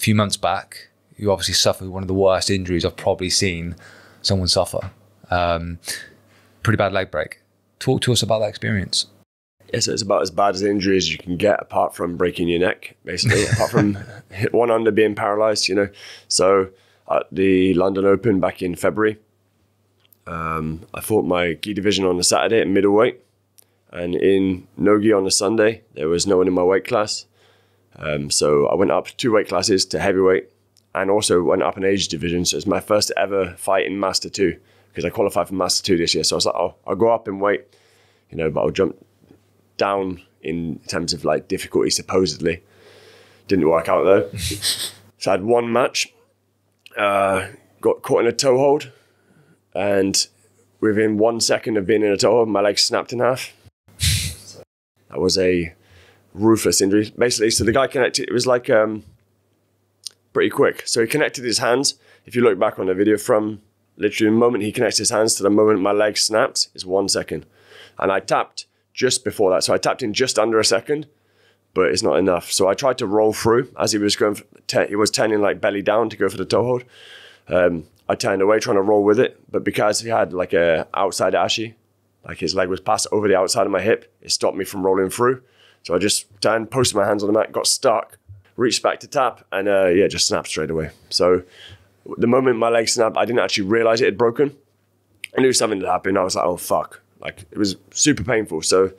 few months back, who obviously suffered one of the worst injuries I've probably seen someone suffer. Pretty bad leg break. Talk to us about that experience. Yes, it's about as bad as an injury as you can get, apart from breaking your neck, basically, apart from one under being paralyzed, you know. So at the London Open back in February, I fought my gi division on a Saturday at middleweight, and in no-gi on a Sunday, there was no one in my weight class. So I went up 2 weight classes to heavyweight, and also went up an age division. So it's my first ever fight in Master 2, because I qualified for Master 2 this year. So I was like, oh, I'll go up in weight, you know, but I'll jump down in terms of like difficulty, supposedly. Didn't work out though. So I had one match, got caught in a toe hold, and within 1 second of being in a toe hold, my leg snapped in half. So that was a ruthless injury. Basically, so the guy connected, it was like pretty quick. So he connected his hands. If you look back on the video, from literally the moment he connects his hands to the moment my leg snapped is 1 second. And I tapped just before that. So I tapped in just under a second, but it's not enough. So I tried to roll through as he was going, he was turning like belly down to go for the toe hold. I turned away trying to roll with it, but because he had like a outside ashi, like his leg was passed over the outside of my hip, it stopped me from rolling through. So I just turned, posted my hands on the mat, got stuck, reached back to tap, and yeah, just snapped straight away. So the moment my leg snapped, I didn't actually realize it had broken. I knew something had happened. I was like, oh fuck. Like, it was super painful. So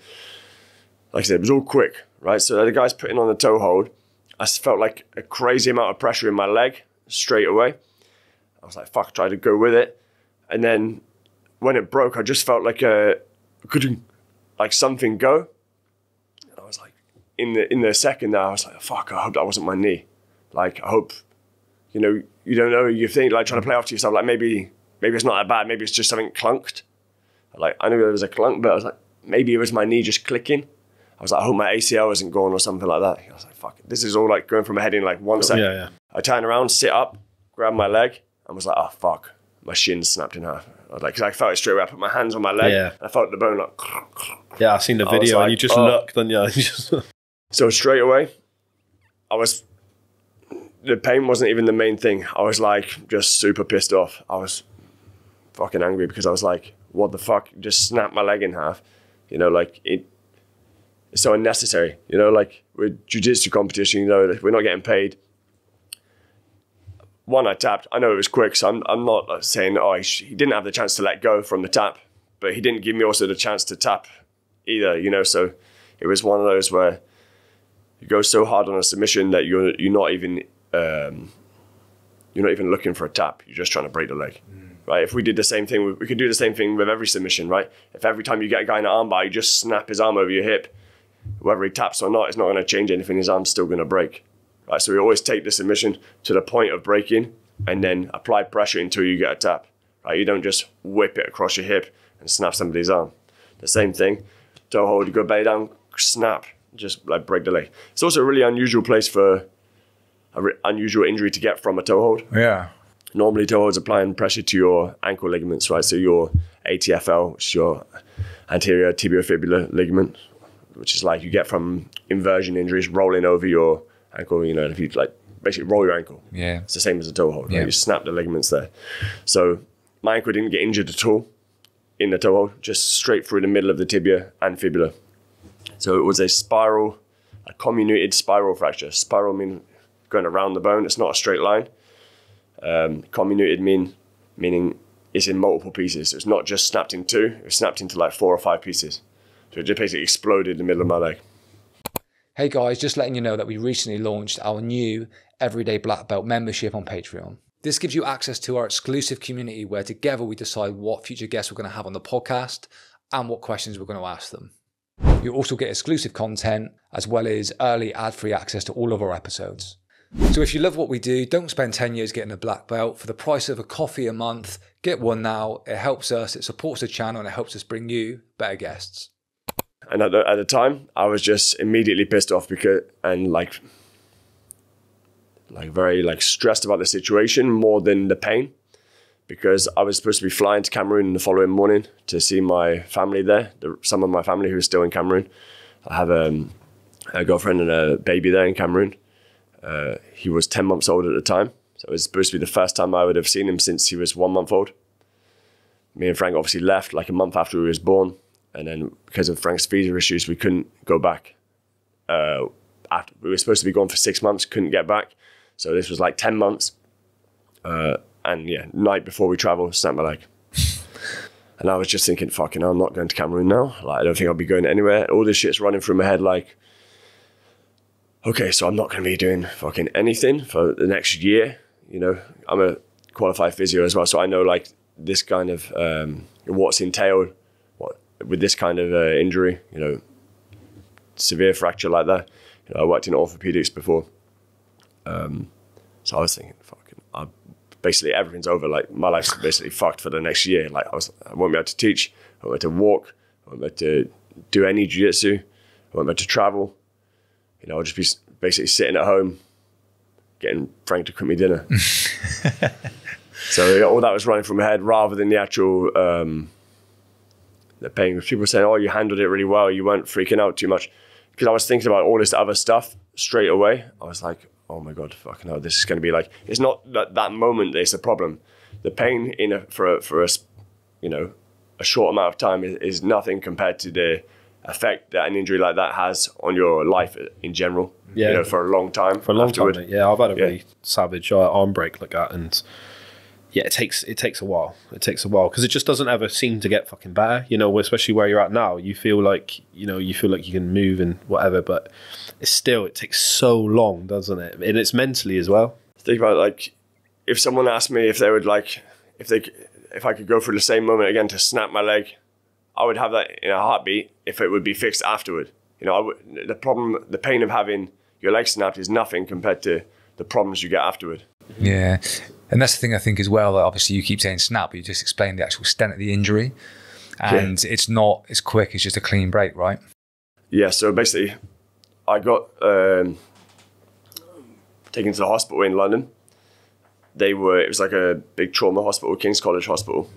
like I said, it was all quick, right? So the guy's putting on the toe hold. I felt like a crazy amount of pressure in my leg straight away. I was like, fuck, I tried to go with it. And then when it broke, I just felt like a, like something go. And I was like, in the second there, I was like, fuck, I hope that wasn't my knee. Like, I hope, you know, you don't know, you think like trying to play off to yourself, like maybe it's not that bad. Maybe it's just something clunked. Like, I knew there was a clunk, but I was like, maybe it was my knee just clicking. I was like, I hope my ACL isn't gone or something like that. I was like, fuck it. This is all like going from my head in like 1 second. Yeah, yeah. I turned around, sit up, grabbed my leg, and was like, oh, fuck. My shin snapped in half. I was like, because I felt it straight away. I put my hands on my leg. Yeah. I felt the bone like... Yeah, I've seen the video, like, and you just looked, and yeah. So straight away, I was... The pain wasn't even the main thing. I was like, just super pissed off. I was fucking angry because I was like... What the fuck? Just snapped my leg in half. You know, like, it's so unnecessary. You know, like, with jiu-jitsu competition, you know, we're not getting paid. One, I tapped. I know it was quick, so I'm not like, saying, oh, he didn't have the chance to let go from the tap, but he didn't give me also the chance to tap either, you know, so it was one of those where you go so hard on a submission that you're not even looking for a tap. You're just trying to break the leg. Mm. Right, if we did the same thing, we could do the same thing with every submission, right? If every time you get a guy in an armbar, you just snap his arm over your hip, whether he taps or not, it's not going to change anything. His arm's still going to break, right? So we always take the submission to the point of breaking and then apply pressure until you get a tap, right? You don't just whip it across your hip and snap somebody's arm. The same thing, toe hold, you go belly down, snap, just like break the leg. It's also a really unusual place for an unusual injury to get from a toe hold. Yeah. Normally, toe holds applying pressure to your ankle ligaments, right? So your ATFL, which is your anterior tibiofibular ligament, which is like you get from inversion injuries, rolling over your ankle, you know, if you like basically roll your ankle. Yeah. It's the same as a toe hold, right? Yeah. You snap the ligaments there. So my ankle didn't get injured at all in the toe hold, just straight through the middle of the tibia and fibula. So it was a spiral, a comminuted spiral fracture. Spiral means going around the bone. It's not a straight line. Comminuted meaning it's in multiple pieces. So it's not just snapped in two, it's snapped into like 4 or 5 pieces. So it just basically exploded in the middle of my leg. Hey guys, just letting you know that we recently launched our new Everyday Black Belt membership on Patreon. This gives you access to our exclusive community where together we decide what future guests we're going to have on the podcast and what questions we're going to ask them. You'll also get exclusive content as well as early ad-free access to all of our episodes. So if you love what we do, don't spend 10 years getting a black belt. For the price of a coffee a month, get one now. It helps us, it supports the channel, and it helps us bring you better guests. And at the time, I was just immediately pissed off because, and like very like stressed about the situation more than the pain, because I was supposed to be flying to Cameroon the following morning to see my family there, some of my family who is still in Cameroon. I have a girlfriend and a baby there in Cameroon. He was 10 months old at the time. So it was supposed to be the first time I would have seen him since he was 1 month old. Me and Frank obviously left like a month after he was born. And then because of Frank's visa issues, we couldn't go back. After, we were supposed to be gone for 6 months, couldn't get back. So this was like 10 months. And yeah, night before we travel, snapped my leg. And I was just thinking, fucking hell, I'm not going to Cameroon now. Like, I don't think I'll be going anywhere. All this shit's running through my head like, okay, so I'm not going to be doing fucking anything for the next year. You know, I'm a qualified physio as well. So I know like this kind of, what's entailed with this kind of injury, you know, severe fracture like that. You know, I worked in orthopedics before. So I was thinking, fucking, basically everything's over. Like my life's basically fucked for the next year. Like I won't be able to teach. I won't be able to walk. I won't be able to do any jiu-jitsu. I won't be able to travel. You know, I'll just be basically sitting at home, getting Frank to cook me dinner. So you know, all that was running from my head rather than the actual, the pain. People saying, oh, you handled it really well. You weren't freaking out too much. Because I was thinking about all this other stuff straight away. I was like, oh my God, fucking hell, this is going to be like, it's not that moment that's the problem. The pain in for a, you know, a short amount of time is nothing compared to the effect that an injury like that has on your life in general. Yeah, you know, for a long time. For a long time. Yeah, I've had a really savage arm break like that, and yeah, it takes a while. It takes a while because it just doesn't ever seem to get fucking better. You know, especially where you're at now, you feel like you can move and whatever, but it's still it takes so long, doesn't it? And it's mentally as well. Think about it, like if someone asked me if they would like if I could go through the same moment again to snap my leg. I would have that in a heartbeat if it would be fixed afterward. You know, the problem, the pain of having your leg snapped is nothing compared to the problems you get afterward. Yeah. And that's the thing I think as well, that obviously you keep saying snap, but you just explained the actual extent of the injury. And it's not as quick as just a clean break, right? Yeah. So basically I got taken to the hospital in London. It was like a big trauma hospital, King's College Hospital.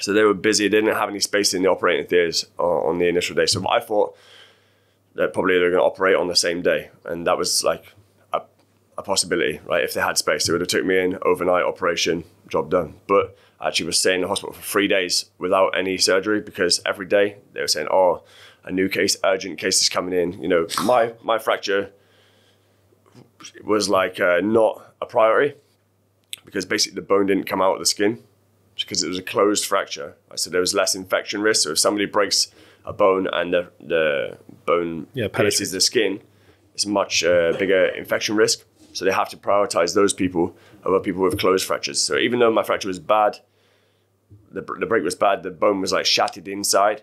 So they were busy. They didn't have any space in the operating theatres on the initial day. So I thought that probably they were going to operate on the same day. And that was like a possibility, right? If they had space, they would have took me in, overnight operation, job done. But I actually was staying in the hospital for 3 days without any surgery because every day they were saying, oh, a new case, urgent case is coming in. You know, my fracture was like not a priority because basically the bone didn't come out of the skin. Because it was a closed fracture. So there was less infection risk. So if somebody breaks a bone and the bone pierces the skin, it's much bigger infection risk. So they have to prioritize those people over people with closed fractures. So even though my fracture was bad, the break was bad, the bone was like shattered inside,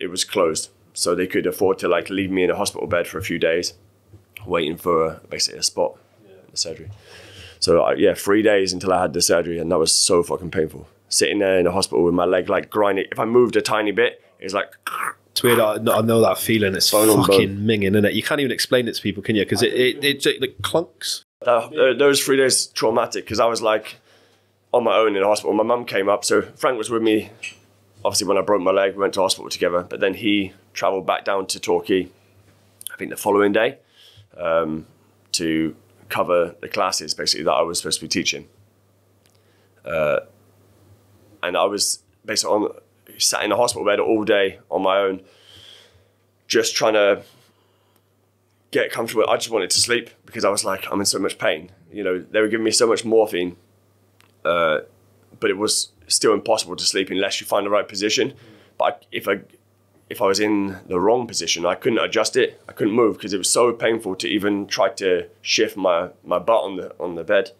it was closed. So they could afford to like leave me in a hospital bed for a few days, waiting for basically a spot in the surgery. So, 3 days until I had the surgery, and that was so fucking painful. Sitting there in the hospital with my leg, like, grinding. If I moved a tiny bit, it was like... It's weird. I know that feeling. It's fucking minging, isn't it? You can't even explain it to people, can you? Because it clunks. Those 3 days, traumatic, because I was, like, on my own in the hospital. My mum came up, so Frank was with me. Obviously, when I broke my leg, we went to hospital together. But then he travelled back down to Torquay, I think the following day, to... cover the classes basically that I was supposed to be teaching. And I was basically sat in a hospital bed all day on my own, just trying to get comfortable. I just wanted to sleep because I was like, I'm in so much pain. You know, they were giving me so much morphine, but it was still impossible to sleep unless you find the right position. But if I was in the wrong position, I couldn't adjust it. I couldn't move because it was so painful to even try to shift my butt on the bed.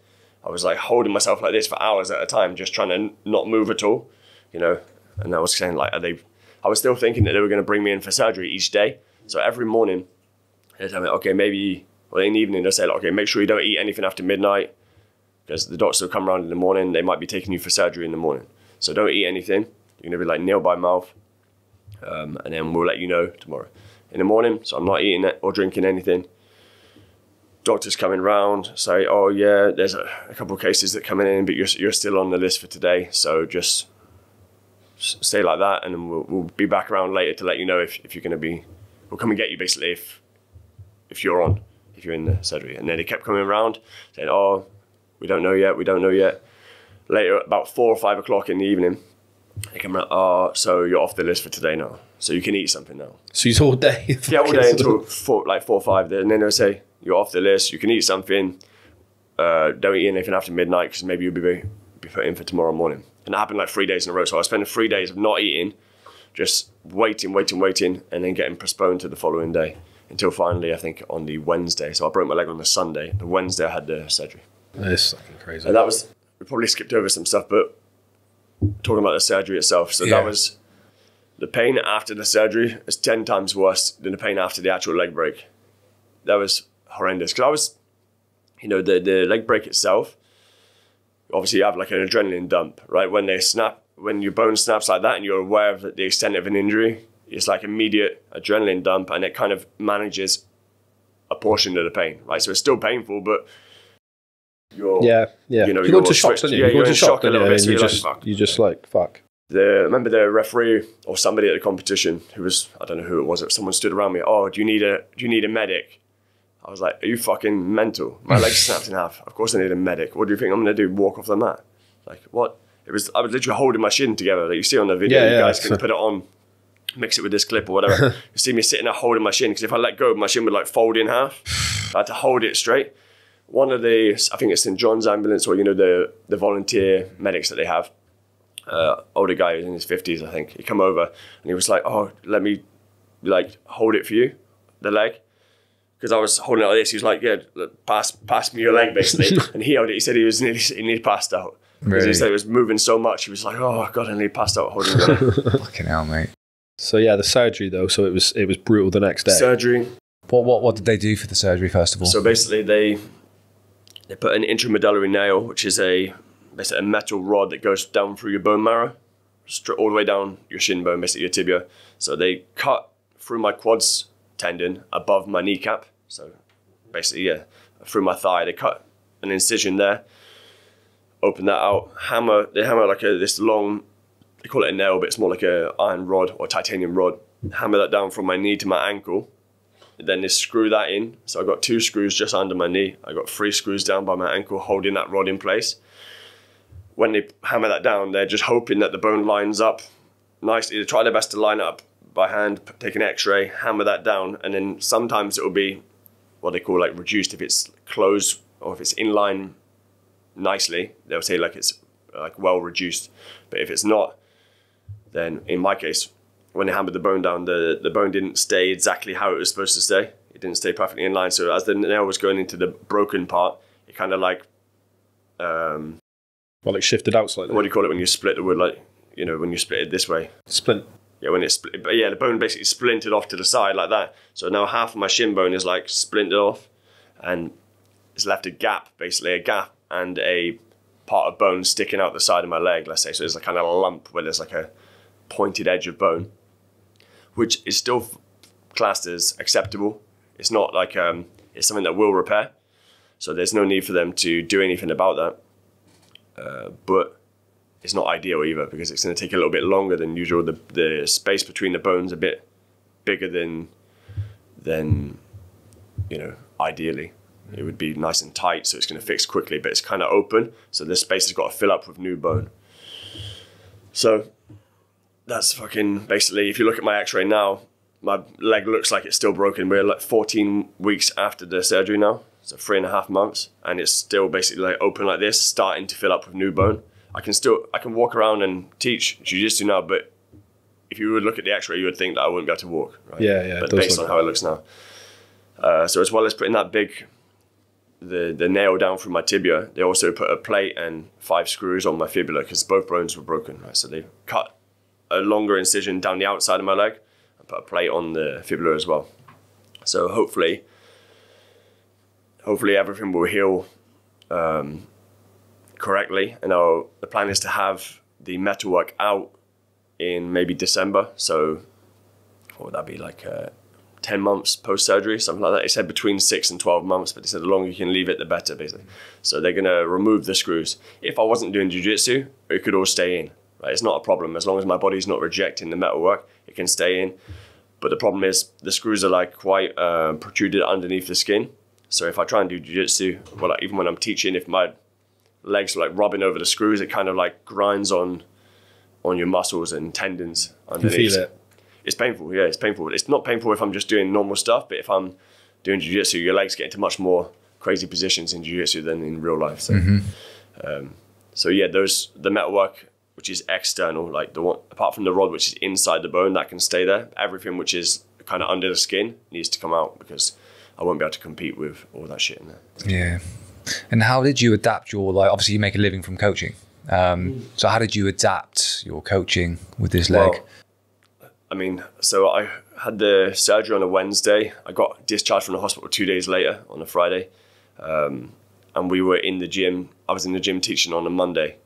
I was like holding myself like this for hours at a time, just trying to not move at all, you know? And I was saying like, I was still thinking that they were going to bring me in for surgery each day. So every morning they'd tell me, okay, maybe, well, in the evening they'll say, like, okay, make sure you don't eat anything after midnight because the doctors will come around in the morning. They might be taking you for surgery in the morning. So don't eat anything. You're going to be like nailed by mouth. And then we'll let you know tomorrow in the morning. So I'm not eating or drinking anything. Doctors coming round say, oh yeah, there's a couple of cases that come in, but you're still on the list for today. So just stay like that. And then we'll be back around later to let you know if you're going to be, we'll come and get you basically if you're on. if you're in the surgery. And then they kept coming around saying, oh, we don't know yet, we don't know yet. Later, about 4 or 5 o'clock in the evening, they come around, oh, so you're off the list for today now. So you can eat something now. So it's all day? Yeah, all day until like 4 or 5. And then they'll say, you're off the list, you can eat something. Don't eat anything after midnight because maybe you'll be put in for tomorrow morning. And that happened like 3 days in a row. So I spent 3 days of not eating, just waiting, waiting, waiting, and then getting postponed to the following day until finally, I think, on the Wednesday. So I broke my leg on the Sunday. The Wednesday I had the surgery. That's fucking crazy. And that was, we probably skipped over some stuff, but talking about the surgery itself. So that was, the pain after the surgery is 10 times worse than the pain after the actual leg break. That was horrendous. Because I was, you know, the leg break itself, obviously you have like an adrenaline dump, right? When they snap, when your bone snaps like that and you're aware of the extent of an injury, it's like immediate adrenaline dump and it kind of manages a portion of the pain, right? So it's still painful, but you're, you know, you're shocked, don't you? You're in shock a little bit. So you're just like, fuck. I remember the referee or somebody at the competition who was, I don't know who it was, someone stood around me, oh, do you need a medic? I was like, are you fucking mental? My leg snapped in half. Of course I need a medic. What do you think I'm going to do? Walk off the mat? Like, what? It was, I was literally holding my shin together. Like you see on the video, you guys can put it on, mix it with this clip or whatever. You see me sitting there holding my shin because if I let go, my shin would like fold in half. I had to hold it straight. One of the, I think it's St. John's ambulance or, you know, the volunteer medics that they have. Older guy who's in his 50s, I think. He come over and he was like, oh, let me like hold it for you, the leg. Because I was holding it like this. He was like, yeah, pass me your leg, basically. And he held it. He said he nearly passed out. Because he said he was moving so much. He was like, oh, God, I nearly passed out holding the leg. Fucking hell, mate. So, yeah, the surgery, though. So it was brutal the next day. Surgery. What did they do for the surgery, first of all? So, basically, they put an intramedullary nail, which is basically a metal rod that goes down through your bone marrow, all the way down your shin bone, basically your tibia. So they cut through my quads tendon above my kneecap. So basically, yeah, through my thigh, they cut an incision there, open that out, they hammer like this long, they call it a nail, but it's more like an iron rod or titanium rod, hammer that down from my knee to my ankle. And then they screw that in. So I got 2 screws just under my knee. I got 3 screws down by my ankle, holding that rod in place. When they hammer that down, they're just hoping that the bone lines up nicely. They try their best to line up by hand, take an x-ray, hammer that down, and then sometimes it'll be what they call like reduced. If it's closed or if it's in line nicely, they'll say like it's like well reduced. But if it's not, then in my case, when they hammered the bone down, the bone didn't stay exactly how it was supposed to stay. It didn't stay perfectly in line. So as the nail was going into the broken part, it kind of like... Well, it shifted out slightly. What do you call it when you split the wood? Like, you know, when you split it this way. Splint. Yeah, when it split. But yeah, the bone basically splinted off to the side like that. So now half of my shin bone is like splinted off, and it's left a gap, basically a gap and a part of bone sticking out the side of my leg. Let's say so. There's a kind of a lump where there's like a pointed edge of bone, which is still classed as acceptable. It's not like it's something that will repair. So there's no need for them to do anything about that. But it's not ideal either because it's going to take a little bit longer than usual. The space between the bones a bit bigger than you know, ideally. It would be nice and tight, so it's going to fix quickly, but it's kind of open. So this space has got to fill up with new bone. So that's fucking basically, if you look at my x-ray now, my leg looks like it's still broken. We're like 14 weeks after the surgery now. So 3.5 months, and it's still basically like open like this, starting to fill up with new bone. I can walk around and teach jiu-jitsu now, but if you would look at the x-ray, you would think that I wouldn't be able to walk, right? Yeah. But based on how it looks now. So as well as putting that big, the nail down through my tibia, they also put a plate and 5 screws on my fibula because both bones were broken, right? So they cut a longer incision down the outside of my leg and put a plate on the fibula as well. So hopefully everything will heal correctly. And the plan is to have the metalwork out in maybe December. So what would that be, like 10 months post-surgery, something like that. They said between 6 and 12 months, but they said the longer you can leave it, the better, basically. So they're going to remove the screws. If I wasn't doing jiu-jitsu, it could all stay in. Right? It's not a problem. As long as my body's not rejecting the metalwork, it can stay in. But the problem is the screws are like quite protruded underneath the skin. So if I try and do jiu-jitsu, well, like, even when I'm teaching, if my legs are like rubbing over the screws, it kind of like grinds on your muscles and tendons underneath. You feel it. It's painful, yeah, it's painful. It's not painful if I'm just doing normal stuff, but if I'm doing jiu-jitsu, your legs get into much more crazy positions in jiu-jitsu than in real life. So, so yeah, there's the metalwork, which is external, like the one, apart from the rod, which is inside the bone, that can stay there. Everything which is kind of under the skin needs to come out because I won't be able to compete with all that shit in there. Yeah. And how did you adapt your, like, obviously you make a living from coaching. So how did you adapt your coaching with this leg? Well, I mean, so I had the surgery on a Wednesday. I got discharged from the hospital 2 days later on a Friday. And we were in the gym. I was in the gym teaching on a Monday.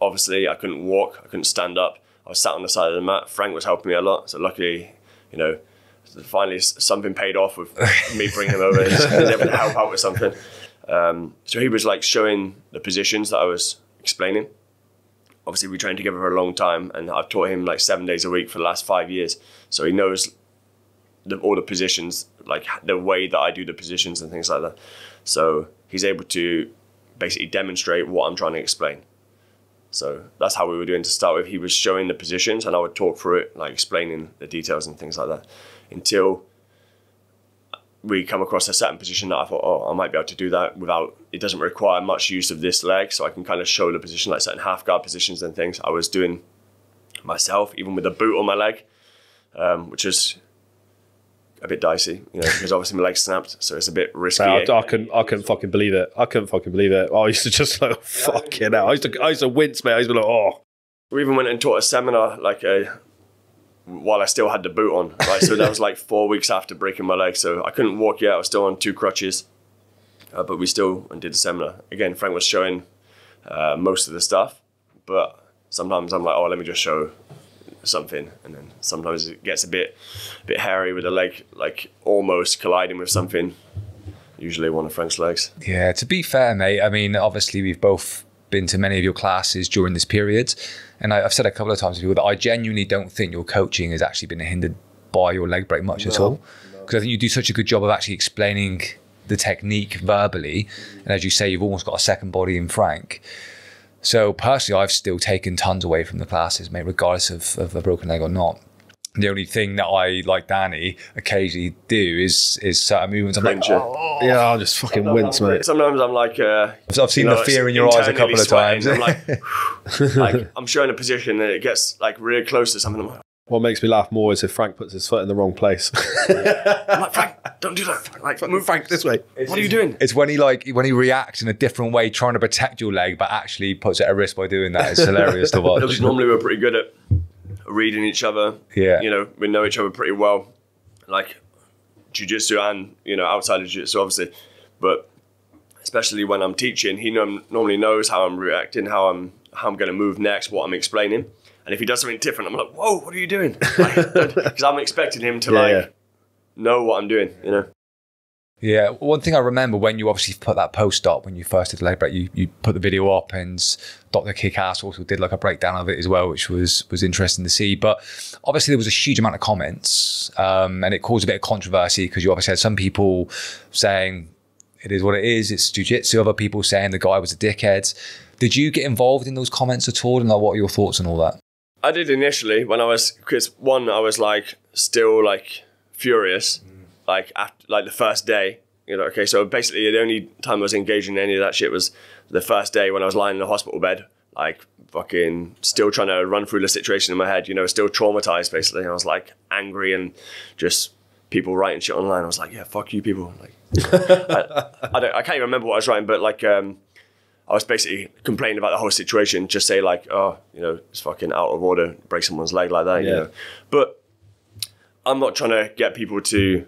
Obviously, I couldn't walk. I couldn't stand up. I was sat on the side of the mat. Frank was helping me a lot. So luckily, you know, finally something paid off with me bringing him over and just able to help out with something. So he was like showing the positions that I was explaining. Obviously, we trained together for a long time, and I've taught him like 7 days a week for the last 5 years. So he knows all the positions, like the way that I do the positions and things like that. So he's able to basically demonstrate what I'm trying to explain. So that's how we were doing to start with. He was showing the positions and I would talk through it, like explaining the details and things like that, until we come across a certain position that I thought, oh, I might be able to do that without, it doesn't require much use of this leg. So I can kind of show the position, like certain half guard positions and things I was doing myself, even with a boot on my leg, which is a bit dicey, you know, because obviously my leg snapped, so it's a bit risky. I couldn't fucking believe it. I couldn't fucking believe it. I used to just like, fucking hell. I used to wince, mate. I used to be like, oh. We even went and taught a seminar, like while I still had the boot on, right? So that was like 4 weeks after breaking my leg. So I couldn't walk yet. I was still on two crutches, but we still did the seminar. Again, Frank was showing most of the stuff, but sometimes I'm like, oh, let me just show something, and then sometimes it gets a bit hairy with the leg, like almost colliding with something, usually one of Frank's legs. Yeah, to be fair, mate, I mean, obviously we've both been to many of your classes during this period, and I've said a couple of times to people that I genuinely don't think your coaching has actually been hindered by your leg break much at all, because I think you do such a good job of actually explaining the technique verbally, and as you say, you've almost got a second body in Frank. So personally, I've still taken tons away from the classes, mate, regardless of a broken leg or not. The only thing that I, like Danny, occasionally do is certain movements. I'm like, oh, yeah, I'll just fucking wince, mate. Sometimes I'm like... I've seen the fear in your eyes a couple of times. I'm like, like, I'm showing a position and it gets like really close to something. I'm like, what makes me laugh more is if Frank puts his foot in the wrong place. I'm like, Frank, don't do that. Like, move Frank this way. What are you doing? It's when he like, when he reacts in a different way, trying to protect your leg, but actually puts it at risk by doing that. It's hilarious to watch. Because normally we're pretty good at reading each other. Yeah. You know, we know each other pretty well, like jiu-jitsu and, you know, outside of jiu-jitsu, obviously. But especially when I'm teaching, he normally knows how I'm reacting, how I'm going to move next, what I'm explaining. And if he does something different, I'm like, whoa, what are you doing? Because like, I'm expecting him to know what I'm doing, you know? Yeah. One thing I remember when you obviously put that post up, when you first did the leg break, you put the video up, and Dr. Kick-Ass also did like a breakdown of it as well, which was interesting to see. But obviously there was a huge amount of comments, and it caused a bit of controversy because you obviously had some people saying it is what it is, it's jiu-jitsu, other people saying the guy was a dickhead. Did you get involved in those comments at all? And like, what are your thoughts on all that? I did initially when I was, because one, I was like still like furious, like after, like the first day, you know, okay. So basically the only time I was engaging in any of that shit was the first day when I was lying in the hospital bed, like fucking still trying to run through the situation in my head, you know, still traumatized basically. And I was like angry and just people writing shit online. I was like, yeah, fuck you people. Like, I can't even remember what I was writing, but like, I was basically complaining about the whole situation, just say like, oh, you know, it's fucking out of order, break someone's leg like that, you know. But I'm not trying to get people to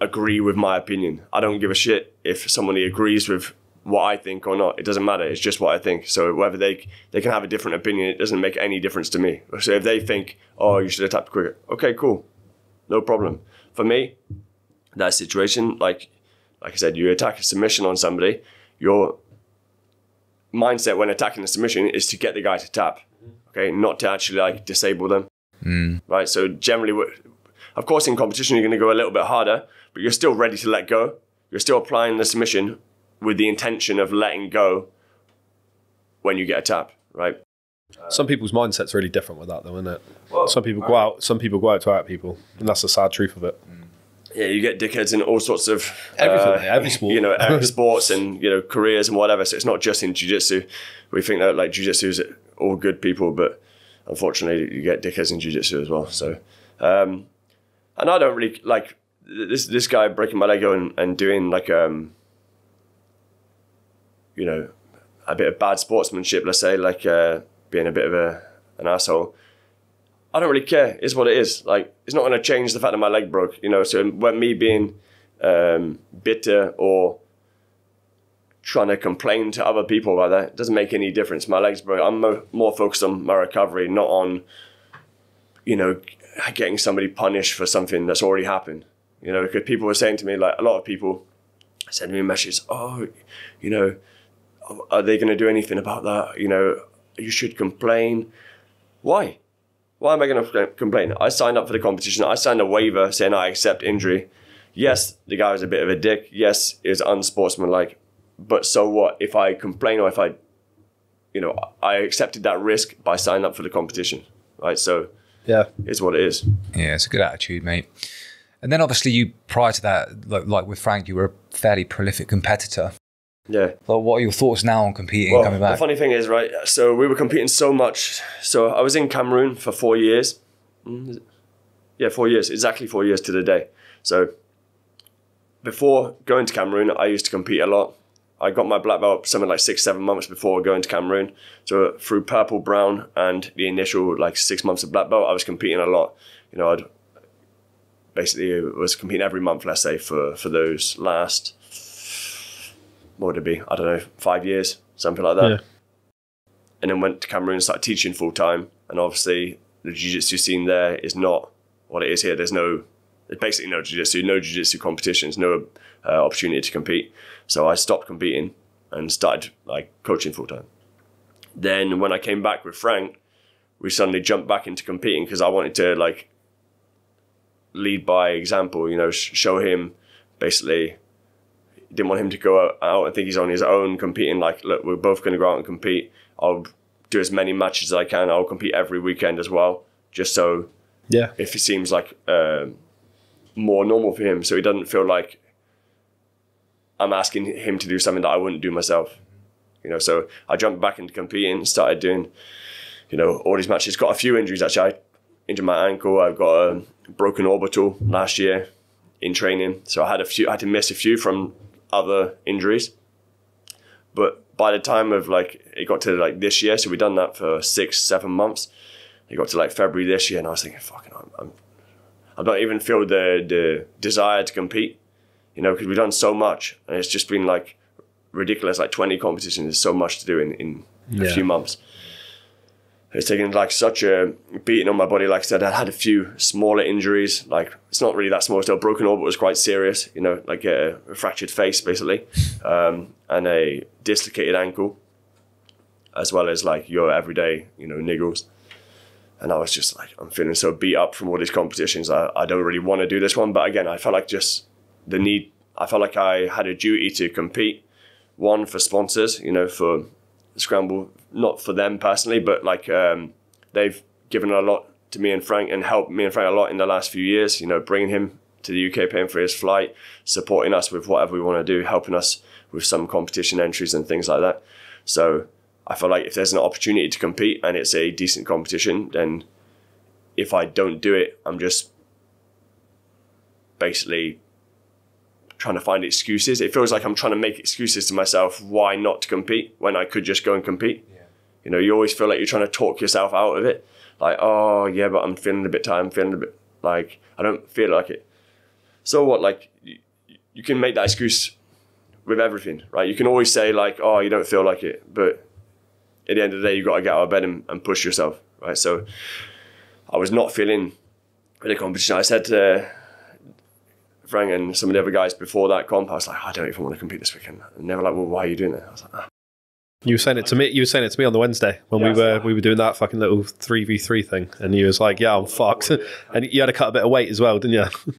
agree with my opinion. I don't give a shit if somebody agrees with what I think or not. It doesn't matter. It's just what I think. So whether they can have a different opinion, it doesn't make any difference to me. So if they think, oh, you should have tapped quicker, okay, cool, no problem. For me, that situation, like I said, you attack a submission on somebody, your mindset when attacking the submission is to get the guy to tap, okay, not to actually like disable them, right? So generally, of course, in competition, you're going to go a little bit harder, but you're still ready to let go. You're still applying the submission with the intention of letting go when you get a tap, right? Some people's mindset's really different with that though, isn't it? Well, some people go out to hurt people, and that's the sad truth of it. Yeah, you get dickheads in all sorts of everything, every sport, you know, sports and, you know, careers and whatever. So it's not just in jiu-jitsu. We think that like jiu-jitsu is all good people, but unfortunately you get dickheads in jiu-jitsu as well. So and I don't really like this guy breaking my leg and doing like you know, a bit of bad sportsmanship, let's say, like being a bit of an asshole. I don't really care. It's what it is. Like, it's not going to change the fact that my leg broke, you know. So when me being bitter or trying to complain to other people about that, it doesn't make any difference. My leg's broke. I'm more focused on my recovery, not on, you know, getting somebody punished for something that's already happened. You know, because people were saying to me, like, a lot of people send me messages, oh, you know, are they going to do anything about that? You know, you should complain. Why? Why am I going to complain? I signed up for the competition. I signed a waiver saying I accept injury. Yes, the guy was a bit of a dick. Yes, it was unsportsmanlike. But so what? If I complain or if I, you know, I accepted that risk by signing up for the competition, right? So yeah, it's what it is. Yeah, it's a good attitude, mate. And then obviously you, prior to that, like with Frank, you were a fairly prolific competitor. Yeah. Well, what are your thoughts now on competing and coming back? The funny thing is, right, so we were competing so much. So I was in Cameroon for 4 years. Yeah, 4 years, exactly 4 years to the day. So before going to Cameroon, I used to compete a lot. I got my black belt something like 6-7 months before going to Cameroon. So through purple, brown, and the initial like 6 months of black belt, I was competing a lot. You know, I'd basically was competing every month, let's say, for those last... what would it be? I don't know, 5 years, something like that. Yeah. And then went to Cameroon and started teaching full time. And obviously the jiu-jitsu scene there is not what it is here. There's basically no jiu-jitsu competitions, no opportunity to compete. So I stopped competing and started like coaching full time. Then when I came back with Frank, we suddenly jumped back into competing because I wanted to like lead by example, you know, show him basically. Didn't want him to go out and think he's on his own competing. Like, look, we're both going to go out and compete. I'll do as many matches as I can. I'll compete every weekend as well, just so yeah, if it seems like more normal for him, so he doesn't feel like I'm asking him to do something that I wouldn't do myself. You know, so I jumped back into competing, started doing, you know, all these matches. Got a few injuries actually. I injured my ankle. I got a broken orbital last year in training, so I had to miss a few from other injuries. But by the time of like it got to like this year, so we've done that for 6-7 months, it got to like February this year, and I was thinking, fucking, I don't even feel the desire to compete, you know, because we've done so much and it's just been like ridiculous, like 20 competitions. There's so much to do in a few months. It's taken like such a beating on my body. Like I said, I had a few smaller injuries. Like, it's not really that small still. Broken orbital was quite serious, you know, like a fractured face basically, and a dislocated ankle, as well as like your everyday, you know, niggles. And I was just like, I'm feeling so beat up from all these competitions. I don't really want to do this one. But again, I felt like just the need, I felt like I had a duty to compete. One, for sponsors, you know, for Scramble, not for them personally, but like they've given a lot to me and Frank and helped me and Frank a lot in the last few years, you know, bringing him to the UK, paying for his flight, supporting us with whatever we want to do, helping us with some competition entries and things like that. So I feel like if there's an opportunity to compete and it's a decent competition, then if I don't do it, I'm just basically trying to find excuses. It feels like I'm trying to make excuses to myself why not to compete when I could just go and compete. Yeah. You know, you always feel like you're trying to talk yourself out of it. Like, oh yeah, but I'm feeling a bit tired. I'm feeling a bit like, I don't feel like it. So what? Like, you can make that excuse with everything, right? You can always say like, oh, you don't feel like it. But at the end of the day, you got to get out of bed and push yourself, right? So I was not feeling in a competition. I said to Frank and some of the other guys before that comp, I was like, I don't even want to compete this weekend. And they were like, well, why are you doing that? I was like, ah. You were saying it to me. You were saying it to me on the Wednesday when we were doing that fucking little 3v3 thing, and you was like, yeah, I'm fucked. And you had to cut a bit of weight as well, didn't you?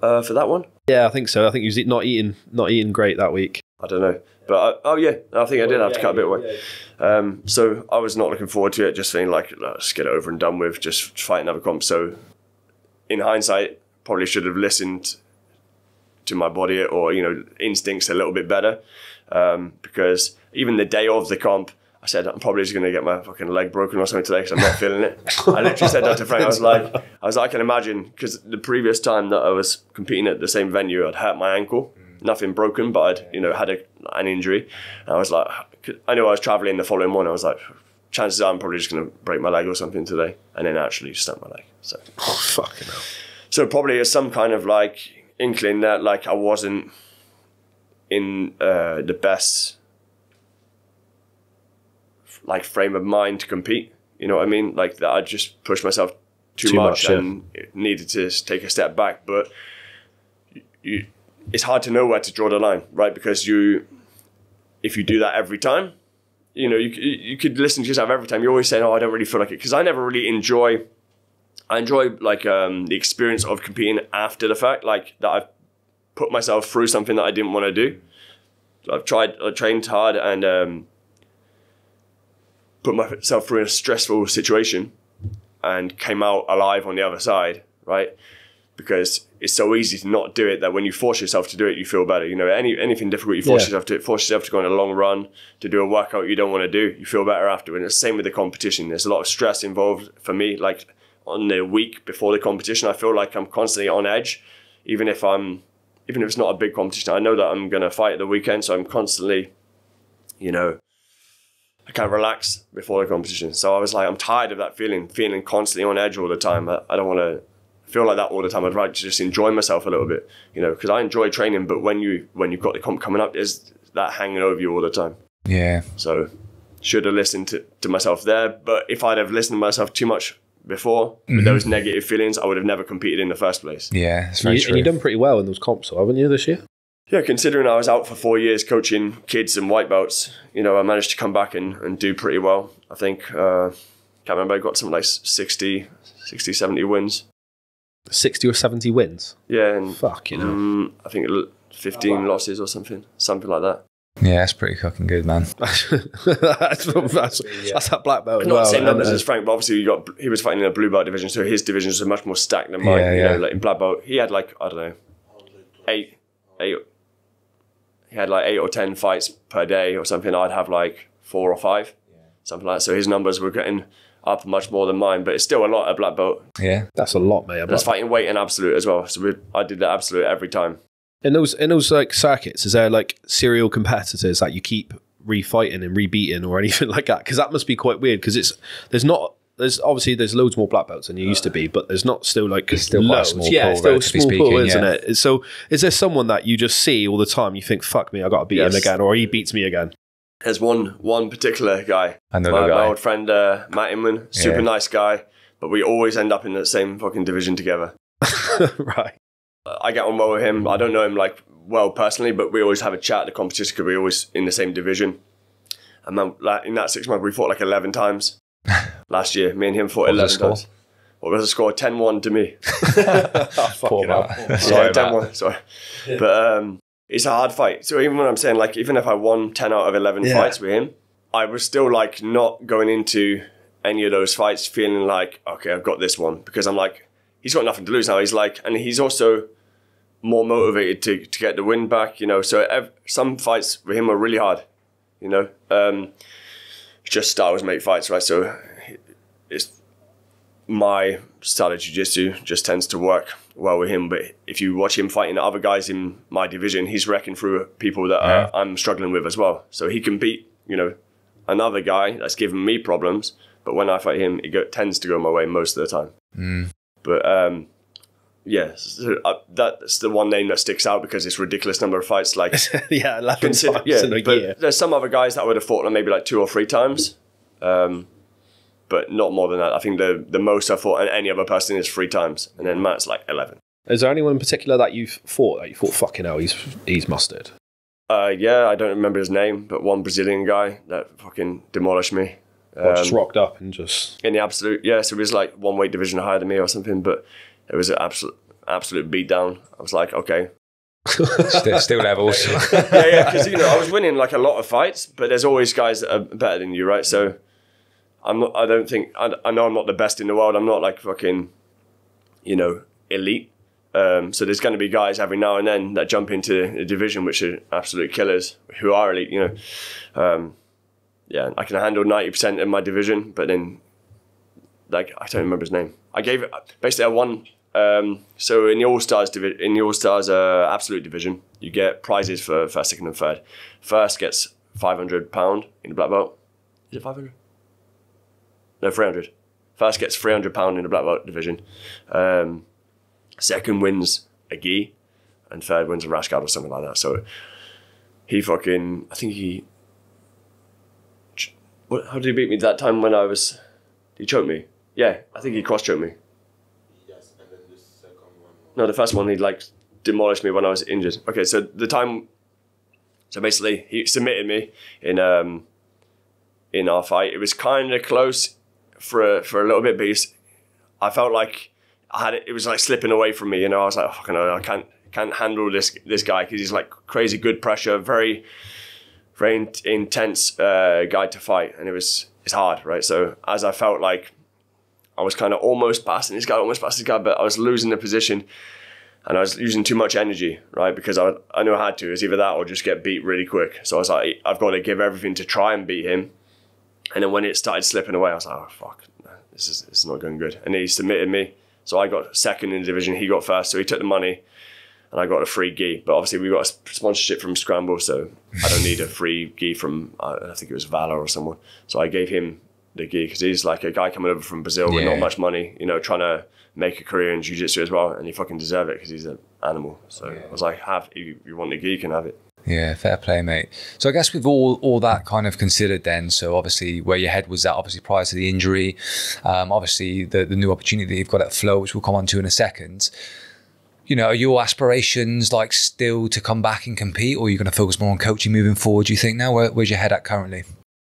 for that one? Yeah, I think so. I think you was not eating great that week. I don't know. But I think I did have to cut a bit away. Yeah. So I was not looking forward to it, just feeling like, let's get it over and done with, just fight another comp. So in hindsight, probably should have listened to my body or, you know, instincts a little bit better. Because even the day of the comp, I said, I'm probably just going to get my fucking leg broken or something today because I'm not feeling it. I literally said that to Frank. I was like, I can imagine, because the previous time that I was competing at the same venue, I'd hurt my ankle. Nothing broken, but I'd, you know, had an injury. And I was like, I know I was traveling the following morning. I was like, chances are I'm probably just going to break my leg or something today. And then actually stuck my leg. So, oh, fucking hell. So probably there's some kind of like inkling that like I wasn't in the best like frame of mind to compete. You know what I mean? Like that I just pushed myself too much and needed to take a step back. But it's hard to know where to draw the line, right? Because if you do that every time, you know, you could listen to yourself every time. You're always saying, oh, I don't really feel like it. Because I never really enjoy, like the experience of competing after the fact, like that I've put myself through something that I didn't want to do. I trained hard and put myself through a stressful situation and came out alive on the other side, right? Because it's so easy to not do it that when you force yourself to do it, you feel better. You know, anything difficult, you force yourself to do, force yourself to go on a long run, to do a workout you don't want to do, you feel better after. And it's the same with the competition. There's a lot of stress involved for me. Like on the week before the competition, I feel like I'm constantly on edge, even if it's not a big competition. I know that I'm going to fight at the weekend, so I'm constantly, you know, I can't relax before the competition. So I was like, I'm tired of that feeling constantly on edge all the time. I don't want to feel like that all the time. I'd rather just enjoy myself a little bit, you know, because I enjoy training, but when you've got the comp coming up, there's that hanging over you all the time. Yeah. So should have listened to myself there, but if I'd have listened to myself too much before, with those negative feelings, I would have never competed in the first place. Yeah, that's very true. And you've done pretty well in those comps, haven't you, this year? Yeah, considering I was out for 4 years coaching kids and white belts, you know, I managed to come back and do pretty well. I think, can't remember, I got something like 60, 70 wins. 60 or 70 wins? Yeah. And, fuck, you know. I think 15 losses or something like that. Yeah, that's pretty fucking good, man. that's that black belt. Not the same numbers as Frank, but obviously he was fighting in a blue belt division, so his division was much more stacked than mine. Yeah, you know, like in black belt, he had like, I don't know, eight or ten fights per day or something. I'd have like 4 or 5, something like that. So his numbers were getting up much more than mine, but it's still a lot at black belt. Yeah, that's a lot, mate. That's fighting weight and absolute as well. So I did the absolute every time. In those like circuits, is there like serial competitors that you keep refighting and rebeating or anything like that? Because that must be quite weird. Because there's obviously loads more black belts than you used to be, but there's not still like loads. It's still a small pool, isn't it? So is there someone that you just see all the time? You think, fuck me, I got to beat him again, or he beats me again. There's one particular guy. My old friend Matt Inman, super nice guy, but we always end up in the same fucking division together. Right. I get on well with him. I don't know him like well personally, but we always have a chat at the competition because we're always in the same division. And then like, in that 6 months, we fought like 11 times. Last year, me and him fought 11 times. What was the score? 10-1 to me. Oh, poor Matt. Sorry, 10-1. Sorry. Yeah. But it's a hard fight. So even when I'm saying like, even if I won 10 out of 11 fights with him, I was still like not going into any of those fights feeling like, okay, I've got this one, because I'm like, he's got nothing to lose now. He's like, and he's also more motivated to get the win back, you know. So some fights with him were really hard, you know. Just styles make fights, right? So it's my style of jiu-jitsu just tends to work well with him. But if you watch him fighting other guys in my division, he's wrecking through people that I'm struggling with as well. So he can beat, you know, another guy that's giving me problems. But when I fight him, it tends to go my way most of the time. Mm. But yeah, so that's the one name that sticks out because it's a ridiculous number of fights. Like, yeah, 11 fights in a year. There's some other guys that I would have fought like maybe like 2 or 3 times, but not more than that. I think the most I fought any other person is 3 times, and then Matt's like 11. Is there anyone in particular that you've fought that you thought, fucking hell, he's mustard? Yeah, I don't remember his name, but one Brazilian guy that fucking demolished me. Just rocked up and just in the absolute, so it was like one weight division higher than me or something, but it was an absolute absolute beatdown. I was like, okay. still levels. Yeah, because, you know, I was winning like a lot of fights, but there's always guys that are better than you, right? So I'm not, I don't think, I know I'm not the best in the world. I'm not like fucking, you know, elite. So there's going to be guys every now and then that jump into a division which are absolute killers, who are elite, you know. Yeah, I can handle 90% in my division, but then, like, I don't remember his name. I gave it, basically I won. So in the All-Stars Absolute Division, you get prizes for first, second and third. First gets £500 in the black belt. Is it 500? No, 300. First gets £300 in the black belt division. Second wins a gi, and third wins a rash guard or something like that. So he fucking, I think he, how did he beat me that time when I was, did he choke me? Yeah, I think he cross-choked me. Yes, and then the second one. No, the first one he like demolished me when I was injured. Okay, so the time, so basically he submitted me in our fight. It was kind of close for a little bit, but I felt like I had it. It was like slipping away from me, you know. I was like, oh, fucking hell, I can't handle this guy, because he's like crazy good pressure, very, very intense guy to fight, and it's hard, right? So as I felt like I was kind of almost passing this guy, but I was losing the position, and I was using too much energy, right? Because I knew I had to. It was either that or just get beat really quick. So I was like, I've got to give everything to try and beat him. And then when it started slipping away, I was like, oh fuck, this is not going good. And he submitted me. So I got second in the division, he got first, so he took the money and I got a free gi. But obviously we got a sponsorship from Scramble, so I don't need a free gi from, I think it was Valor or someone. So I gave him the gi, because he's like a guy coming over from Brazil with not much money, you know, trying to make a career in jiu-jitsu as well, and he fucking deserved it because he's an animal. So I was like, if you want the gi, you can have it. Yeah, fair play, mate. So I guess with all that kind of considered then, so obviously where your head was at, obviously prior to the injury, obviously the new opportunity that you've got at Flo, which we'll come on to in a second, you know, are your aspirations like still to come back and compete, or are you going to focus more on coaching moving forward, do you think now? Where's your head at currently?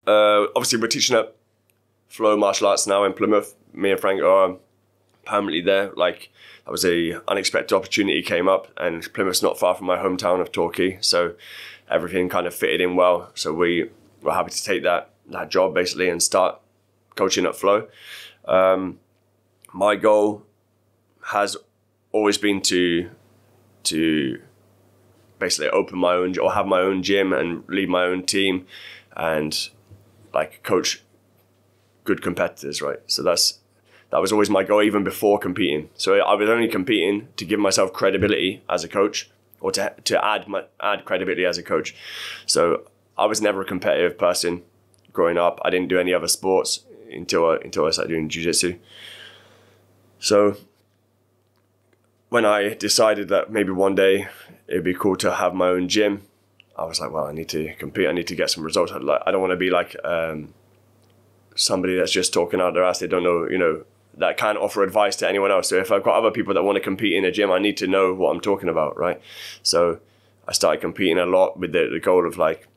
Obviously we're teaching at Flo Martial Arts now in Plymouth. Me and Frank are permanently there. Like, that was a unexpected opportunity came up, and Plymouth's not far from my hometown of Torquay, so everything kind of fitted in well. So we were happy to take that job basically and start coaching at Flo. My goal has always been to basically open my own or have my own gym and lead my own team and like coach good competitors, right? So that was always my goal, even before competing. So I was only competing to give myself credibility as a coach, or to add credibility as a coach. So I was never a competitive person growing up. I didn't do any other sports until I started doing jiu-jitsu. So when I decided that maybe one day it'd be cool to have my own gym, I was like, well, I need to compete. I need to get some results. I don't want to be like somebody that's just talking out their ass. They don't know, you know, that can't offer advice to anyone else. So if I've got other people that want to compete in a gym, I need to know what I'm talking about, right? So I started competing a lot with the goal of like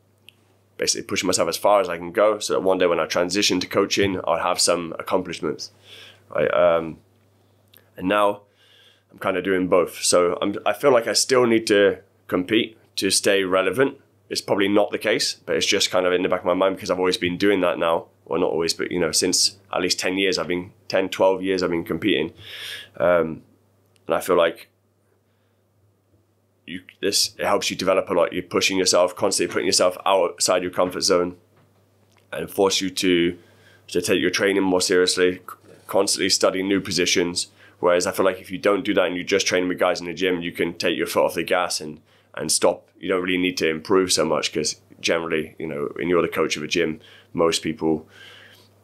basically pushing myself as far as I can go, so that one day when I transition to coaching, I'll have some accomplishments, right? And now I'm kind of doing both. So I feel like I still need to compete to stay relevant. It's probably not the case, but it's just kind of in the back of my mind, because I've always been doing that now. Well, not always, but, you know, since at least 12 years I've been competing. And I feel like it helps you develop a lot. You're pushing yourself, constantly putting yourself outside your comfort zone, and force you to take your training more seriously, constantly studying new positions. Whereas I feel like if you don't do that and you just train with guys in the gym, you can take your foot off the gas and stop. You don't really need to improve so much, because generally, you know, when you're the coach of a gym, most people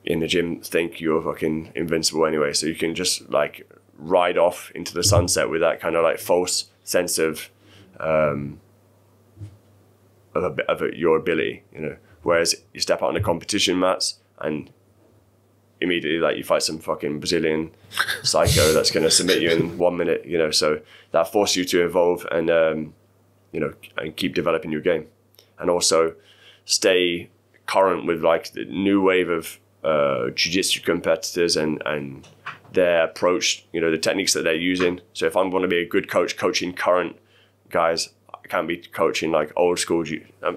in the gym think you're fucking invincible anyway. So you can just like ride off into the sunset with that kind of like false sense of your ability, you know. Whereas you step out on the competition mats and immediately like you fight some fucking Brazilian psycho that's going to submit you in 1 minute, you know. So that forces you to evolve and, you know, and keep developing your game, and also stay current with like the new wave of jiu-jitsu competitors and their approach, you know, the techniques that they're using. So if I want to be a good coach coaching current guys, I can't be coaching like old school.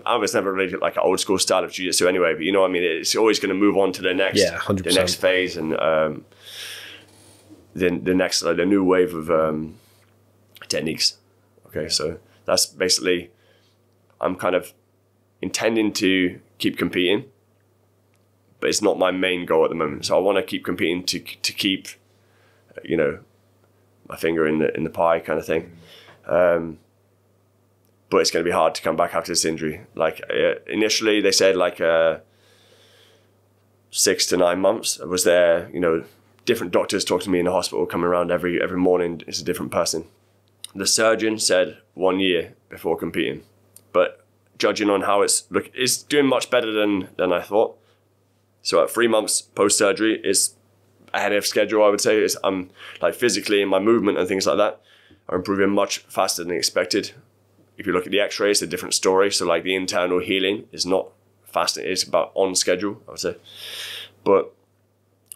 I was never really like an old school style of jiu-jitsu anyway, but you know what I mean? It's always going to move on to the next, yeah, 100%. The next phase, and then the next, like, the new wave of techniques. Okay, so that's basically, I'm kind of intending to keep competing, but it's not my main goal at the moment. So I want to keep competing to keep, you know, my finger in the pie kind of thing. But it's going to be hard to come back after this injury. Like initially they said like 6 to 9 months. I was there, you know, different doctors talked to me in the hospital, coming around every morning. It's a different person. The surgeon said 1 year before competing, but judging on how it's doing much better than I thought. So at 3 months post-surgery, it's ahead of schedule, I would say. I'm like physically in my movement and things like that are improving much faster than expected. If you look at the x-ray, it's a different story. So like the internal healing is not fast. It's about on schedule, I would say. But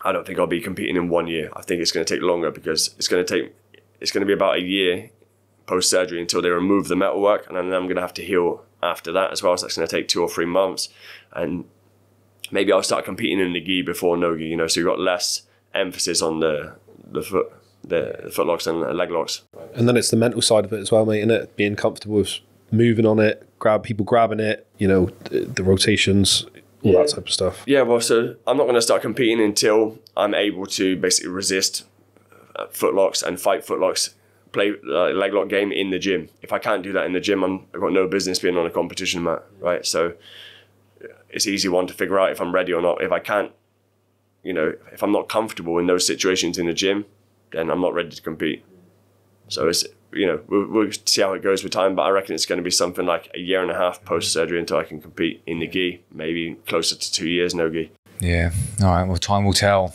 I don't think I'll be competing in 1 year. I think it's going to take longer, because it's going to be about a year post-surgery until they remove the metalwork. And then I'm going to have to heal after that as well. So that's going to take 2 or 3 months. And maybe I'll start competing in the gi before no-gi, you know, so you've got less emphasis on the foot locks and leg locks. And then it's the mental side of it as well, mate, isn't it? Being comfortable with moving on it, people grabbing it, you know, the rotations, all that type of stuff. Yeah, well, so I'm not going to start competing until I'm able to basically resist foot locks and fight foot locks, play leg lock game in the gym. If I can't do that in the gym, I've got no business being on a competition mat, right? So it's an easy one to figure out if I'm ready or not. If I can't, you know, if I'm not comfortable in those situations in the gym, then I'm not ready to compete. So it's, you know, we'll see how it goes with time, but I reckon it's going to be something like a 1.5 years post-surgery until I can compete in the gi, maybe closer to 2 years no gi. Yeah. All right. Well, time will tell.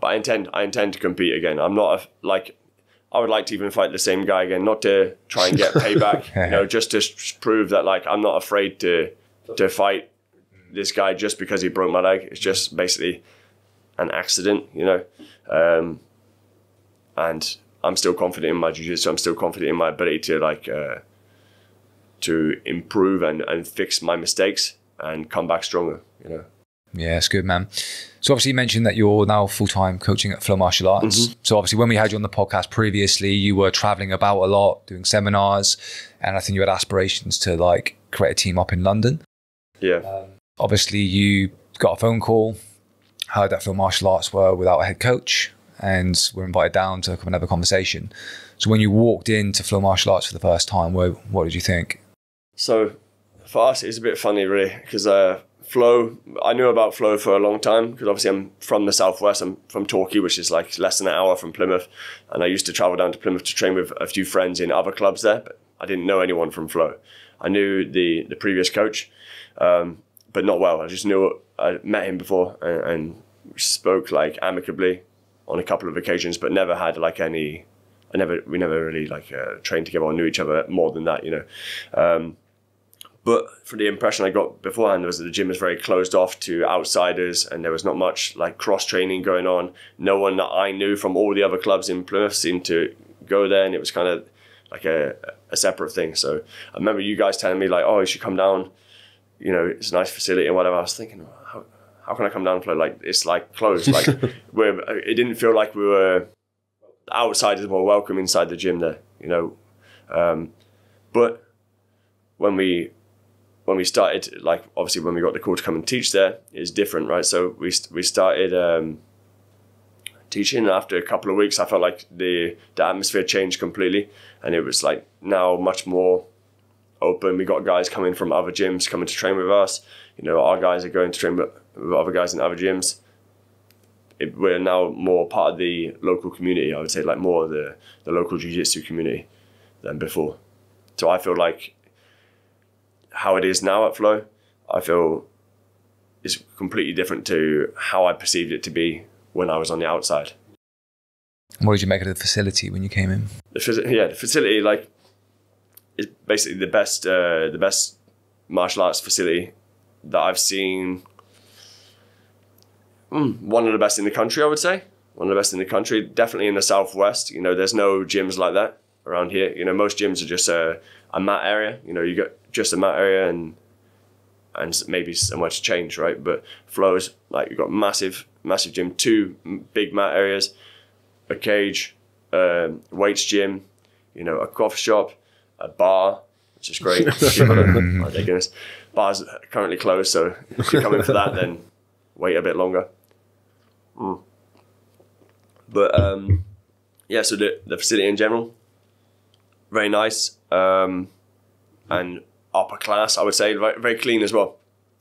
But I intend to compete again. I'm not I would like to even fight the same guy again, not to try and get payback, yeah. You know, just to prove that like, I'm not afraid to fight this guy just because he broke my leg. It's just basically an accident, you know? And I'm still confident in my jiu-jitsu. I'm still confident in my ability to like, to improve and fix my mistakes and come back stronger, you know? Yeah, it's good, man. So obviously you mentioned that you're now full-time coaching at Flo Martial Arts. Mm-hmm. So obviously when we had you on the podcast previously, you were traveling about a lot, doing seminars, and I think you had aspirations to like create a team up in London. Yeah. Obviously you got a phone call, heard that Flo Martial Arts were without a head coach and were invited down to come and have a conversation. So when you walked into Flo Martial Arts for the first time, what did you think? So for us, it's a bit funny really, because Flo, I knew about Flo for a long time, because obviously I'm from the Southwest. I'm from Torquay, which is like less than an hour from Plymouth. And I used to travel down to Plymouth to train with a few friends in other clubs there, but I didn't know anyone from Flo. I knew the previous coach, but not well. I just knew, I met him before and spoke like amicably on a couple of occasions, but never had like any, we never really like trained together or knew each other more than that, you know. But for the impression I got beforehand was that the gym was very closed off to outsiders and there was not much like cross training going on. No one that I knew from all the other clubs in Plymouth seemed to go there, and it was kind of like a separate thing. So I remember you guys telling me like, oh, you should come down, you know, it's a nice facility and whatever. I was thinking, how can I come down for like, it's like closed. Like it didn't feel like we were, outsiders were welcome inside the gym there, you know? But when we started, like obviously when we got the call to come and teach there, it's different, right? So we started teaching, and after a couple of weeks, I felt like the atmosphere changed completely. And it was like now much more open. We got guys coming from other gyms coming to train with us. You know, our guys are going to train with other guys in other gyms. We're now more part of the local community, I would say, like more of the local jiu-jitsu community than before. So I feel like how it is now at Flo, I feel is completely different to how I perceived it to be when I was on the outside. What did you make of the facility when you came in? The facility, like, it's basically the best martial arts facility that I've seen. One of the best in the country, I would say. one of the best in the country, definitely in the Southwest. You know, there's no gyms like that around here. You know, most gyms are just a mat area. You know, you got just a mat area and maybe somewhere to change, right? But Flo's, like, you've got massive gym, two big mat areas, a cage, weights gym, you know, a coffee shop, a bar, which is great. My goodness. Bars are currently closed, so if you're coming for that, then wait a bit longer. But yeah, so the facility in general, very nice, and upper class, I would say, very clean as well.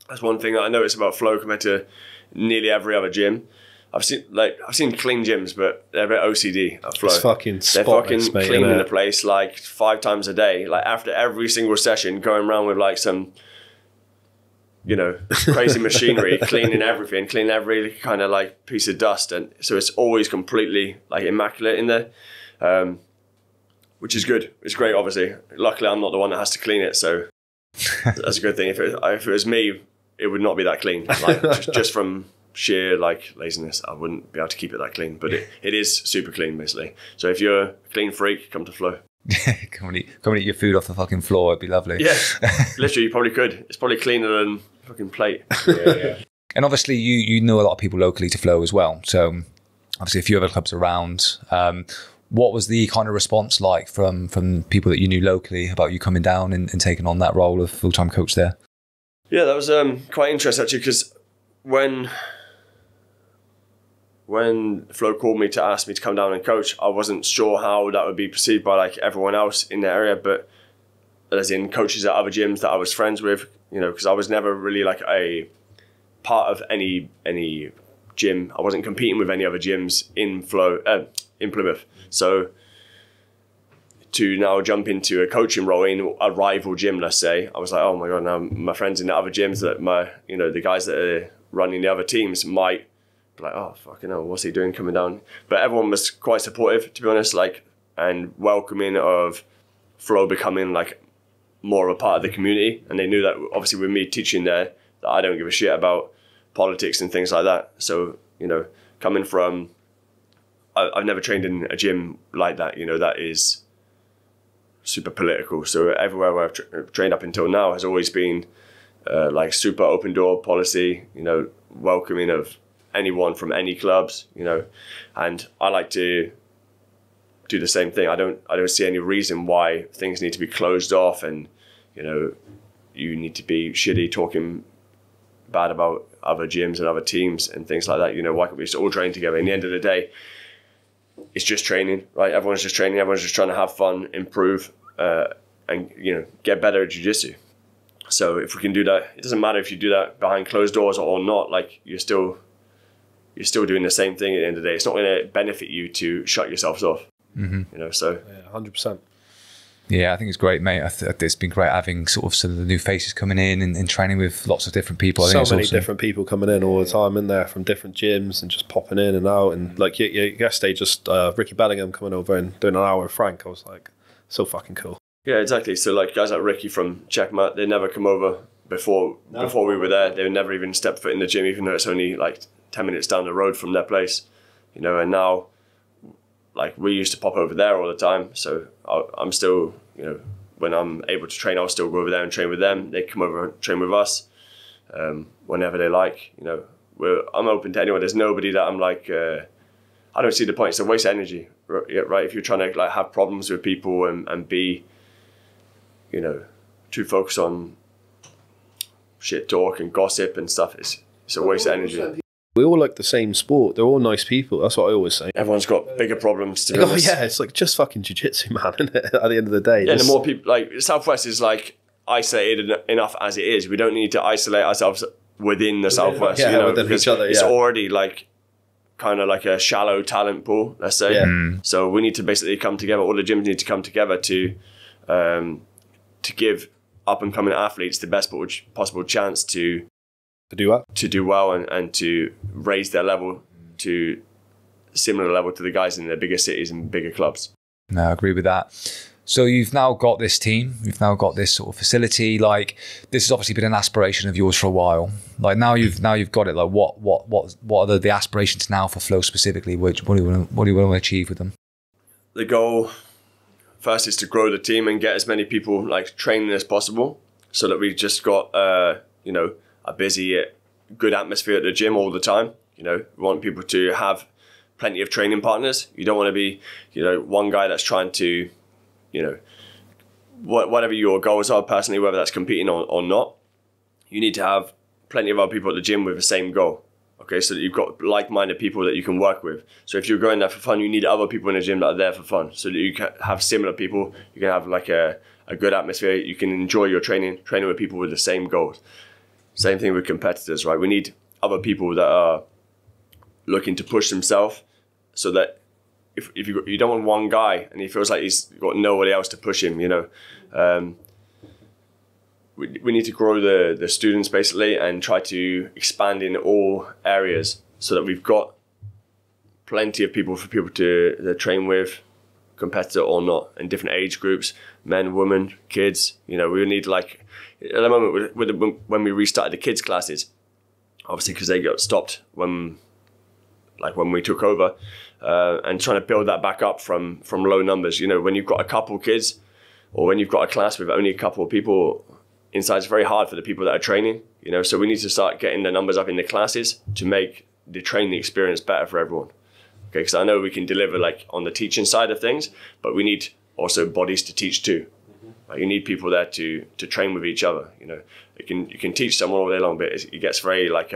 That's one thing that I noticed about Flo compared to nearly every other gym. I've seen clean gyms, but they're a bit OCD at Flo. It's fucking spotless, they're fucking cleaning the place like 5 times a day. Like after every single session, going around with like some, you know, crazy machinery, cleaning everything, cleaning every kind of like piece of dust, and so it's always completely like immaculate in there, which is good. It's great, obviously. Luckily, I'm not the one that has to clean it, so that's a good thing. If it was me, it would not be that clean. Like, just from sheer like laziness, I wouldn't be able to keep it that clean, but it is super clean basically. So if you're a clean freak, come to Flo. come and eat your food off the fucking floor. It'd be lovely. Yeah, literally, you probably could. It's probably cleaner than a fucking plate. Yeah. And obviously you know a lot of people locally to Flo as well, so obviously a few other clubs around. What was the kind of response like from people that you knew locally about you coming down and taking on that role of full-time coach there? Yeah, that was quite interesting actually, because when Flo called me to ask me to come down and coach, I wasn't sure how that would be perceived by like everyone else in the area, but as in coaches at other gyms that I was friends with, you know, because I was never really like a part of any gym. I wasn't competing with any other gyms in Plymouth. So to now jump into a coaching role in a rival gym, let's say, I was like, oh my God, now my friends in the other gyms that you know, the guys that are running the other teams might like, oh fucking hell, what's he doing coming down? But everyone was quite supportive, to be honest, like, and welcoming of Flo becoming like more of a part of the community. And they knew that obviously with me teaching there, that I don't give a shit about politics and things like that. So, you know, coming from, I've never trained in a gym like that, you know, that is super political. So everywhere where I've trained up until now has always been like super open door policy, you know, welcoming of anyone from any clubs, you know, and I like to do the same thing. I don't see any reason why things need to be closed off and, you know, you need to be shitty talking bad about other gyms and other teams and things like that. You know, why can't we just all train together? In the end of the day, it's just training, right? Everyone's just training. Everyone's just trying to have fun, improve, and, you know, get better at jiu-jitsu. So if we can do that, it doesn't matter if you do that behind closed doors or not, like you're still doing the same thing at the end of the day. It's not going to benefit you to shut yourselves off, you know, so. Yeah, 100%. Yeah, I think it's great, mate. It's been great having sort of some of the new faces coming in and training with lots of different people. I think so many different people coming in all the time in there from different gyms and just popping in and out. And like yesterday, just Ricky Bellingham coming over and doing an hour with Frank. I was like, so fucking cool. Yeah, exactly. So like guys like Ricky from Checkmate, they never come over before we were there. They would never even step foot in the gym, even though it's only like 10 minutes down the road from their place, you know. And now, like, we used to pop over there all the time. So I'm still, you know, when I'm able to train, I'll still go over there and train with them. They come over and train with us whenever they like, you know. I'm open to anyone. There's nobody that I'm like, I don't see the point. It's a waste of energy, right? If you're trying to like have problems with people and be, you know, too focused on shit talk and gossip and stuff, it's a waste of energy. We all like the same sport. They're all nice people. That's what I always say. Everyone's got bigger problems to be honest. Yeah, it's like just fucking jiu-jitsu, man, isn't it? At the end of the day. Yeah, the more people, like, Southwest is like isolated enough as it is. We don't need to isolate ourselves within the Southwest, you know, within each other, it's already like kind of like a shallow talent pool, let's say. Yeah. So we need to basically come together. All the gyms need to come together to give up and coming athletes the best possible chance to do well and to raise their level to similar level to the guys in their bigger cities and bigger clubs. No, I agree with that. So you've now got this team, you've now got this sort of facility. Like, this has obviously been an aspiration of yours for a while. Like, now you've got it. Like, what are the aspirations now for Flo specifically? What do you want to achieve with them? The goal first is to grow the team and get as many people like training as possible, so that we've just got you know, a busy, good atmosphere at the gym all the time. You know, we want people to have plenty of training partners. You don't want to be, you know, one guy that's trying to, you know, whatever your goals are personally, whether that's competing or not, you need to have plenty of other people at the gym with the same goal, okay? So that you've got like-minded people that you can work with. So if you're going there for fun, you need other people in the gym that are there for fun, so that you can have similar people, you can have like a good atmosphere, you can enjoy your training with people with the same goals. Same thing with competitors, right? We need other people that are looking to push themselves, so that If you don't want one guy and he feels like he's got nobody else to push him, you know. We need to grow the students basically and try to expand in all areas, so that we've got plenty of people for people to train with, competitor or not, in different age groups, men, women, kids. You know, we need, like, at the moment when we restarted the kids classes, obviously because they got stopped when we took over, and trying to build that back up from low numbers. You know, when you've got a couple kids, or when you've got a class with only a couple of people inside, it's very hard for the people that are training, you know. So we need to start getting the numbers up in the classes to make the training experience better for everyone. Okay, because I know we can deliver like on the teaching side of things, but we need also bodies to teach too. Like, you need people there to train with each other, you know. You can teach someone all day long, but it gets very like,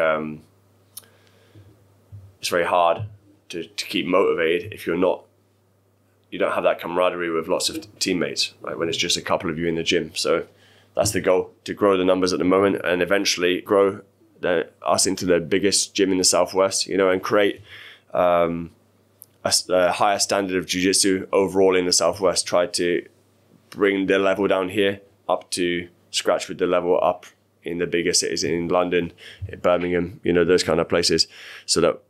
it's very hard to keep motivated if you don't have that camaraderie with lots of teammates, right? When it's just a couple of you in the gym. So that's the goal, to grow the numbers at the moment and eventually grow us into the biggest gym in the Southwest, you know, and create a higher standard of jiu-jitsu overall in the Southwest. Try to bring the level down here up to scratch with the level up in the bigger cities, in London, in Birmingham, you know, those kind of places, so that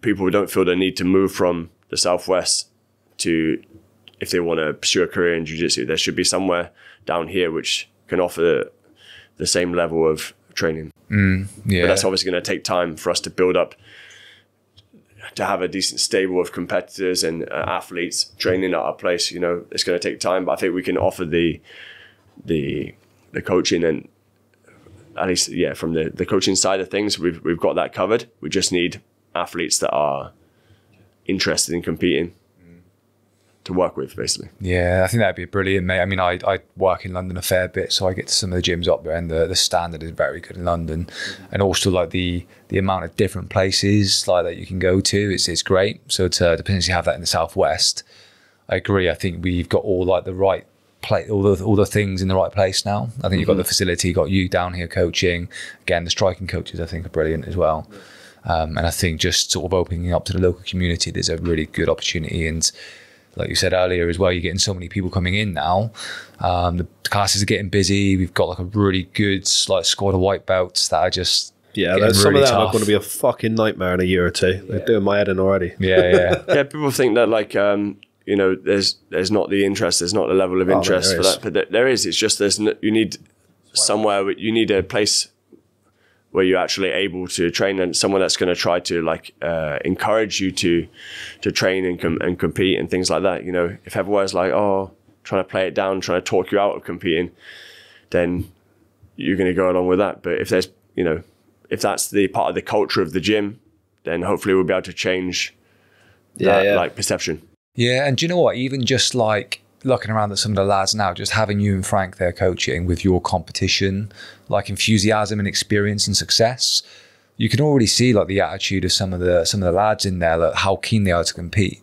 people don't feel the need to move from the Southwest to, if they want to pursue a career in jiu-jitsu, there should be somewhere down here which can offer the same level of training. Yeah. But that's obviously going to take time for us to build up, to have a decent stable of competitors and athletes training at our place. You know, it's going to take time, but I think we can offer the coaching, and at least, yeah, from the coaching side of things, we've got that covered. We just need athletes that are interested in competing to work with, basically. Yeah, I think that'd be brilliant, mate. I mean, I work in London a fair bit, so I get to some of the gyms up there, and the standard is very good in London. And also, like, the amount of different places like that you can go to, it's great. So to potentially have that in the Southwest, I agree. I think we've got all like the right play, all the things in the right place now. I think you've got the facility, you've got you down here coaching. Again, the striking coaches I think are brilliant as well. And I think just sort of opening up to the local community, there's a really good opportunity. And like you said earlier as well, you're getting so many people coming in now. The classes are getting busy. We've got like a really good like squad of white belts that are just, yeah, some of them are going to be a fucking nightmare in a year or two. They're doing my head in already. Yeah, yeah. Yeah, people think that like, you know, there's not the interest, there's not the level of interest for that. But there is, it's just you need somewhere, you need a place where you're actually able to train, and someone that's going to try to like encourage you to train and compete and things like that. You know, if everyone's like, oh, trying to play it down, trying to talk you out of competing, then you're going to go along with that. But if there's, you know, if that's the part of the culture of the gym, then hopefully we'll be able to change that, like, perception. Yeah, and do you know what? Even just like looking around at some of the lads now, just having you and Frank there coaching with your competition, like enthusiasm and experience and success, you can already see like the attitude of some of the lads in there, like how keen they are to compete.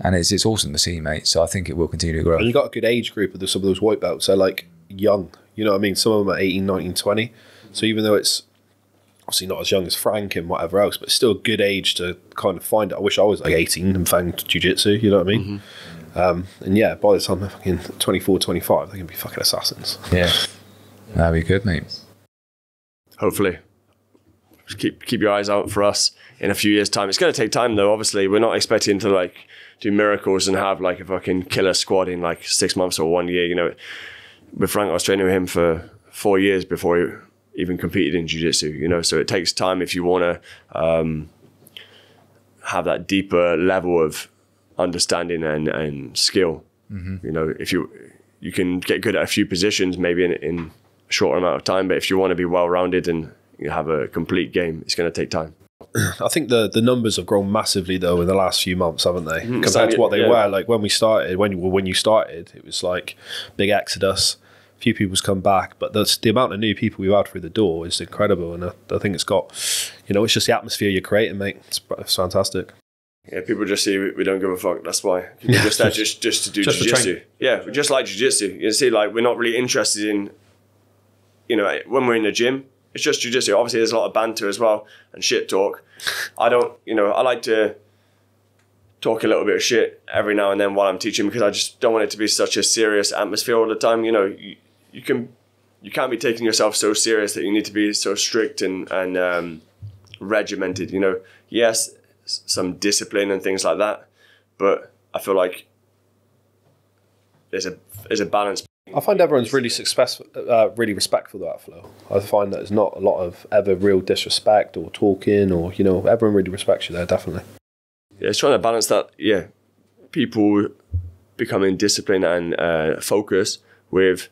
And it's awesome to see, mate. So I think it will continue to grow. And you've got a good age group of some of those white belts. They're like young, you know what I mean? Some of them are 18, 19, 20. So even though it's obviously not as young as Frank and whatever else, but still a good age to kind of find it. I wish I was like 18 and found jiu-jitsu, you know what I mean? And yeah, by the time they're fucking 24, 25, they're going to be fucking assassins. Yeah. That'd be good, mate. Hopefully. Just keep your eyes out for us. in a few years' time. It's going to take time, though. Obviously, we're not expecting to like do miracles and have like a fucking killer squad in like 6 months or 1 year. You know, with Frank, I was training with him for 4 years before he even competed in jiu-jitsu. You know, so it takes time if you want to have that deeper level of understanding and skill. Mm-hmm. You know, if you can get good at a few positions maybe in a shorter amount of time, but if you want to be well-rounded and you have a complete game, it's going to take time. I think the numbers have grown massively though in the last few months, haven't they? Mm-hmm. Compared to what they were like when we started. When you started, it was like big exodus. A few people's come back, but the amount of new people we've had through the door is incredible, and I think it's got, you know, it's just the atmosphere you're creating, mate. It's fantastic. Yeah, people just see we don't give a fuck. That's why people just there just to do jiu-jitsu. Yeah, we just like jiu-jitsu. You see, like we're not really interested in, you know, when we're in the gym, it's just jiu-jitsu. Obviously, there's a lot of banter as well and shit talk. I don't, you know, I like to talk a little bit of shit every now and then while I'm teaching because I just don't want it to be such a serious atmosphere all the time. You know, you can't be taking yourself so serious that you need to be so strict and regimented. You know, yes, some discipline and things like that, but I feel like there's a balance. I find everyone's really successful, really respectful of that flow. I find that there's not a lot of ever real disrespect or talking, or you know, everyone really respects you there, definitely. Yeah, it's trying to balance that. Yeah, people becoming disciplined and focused with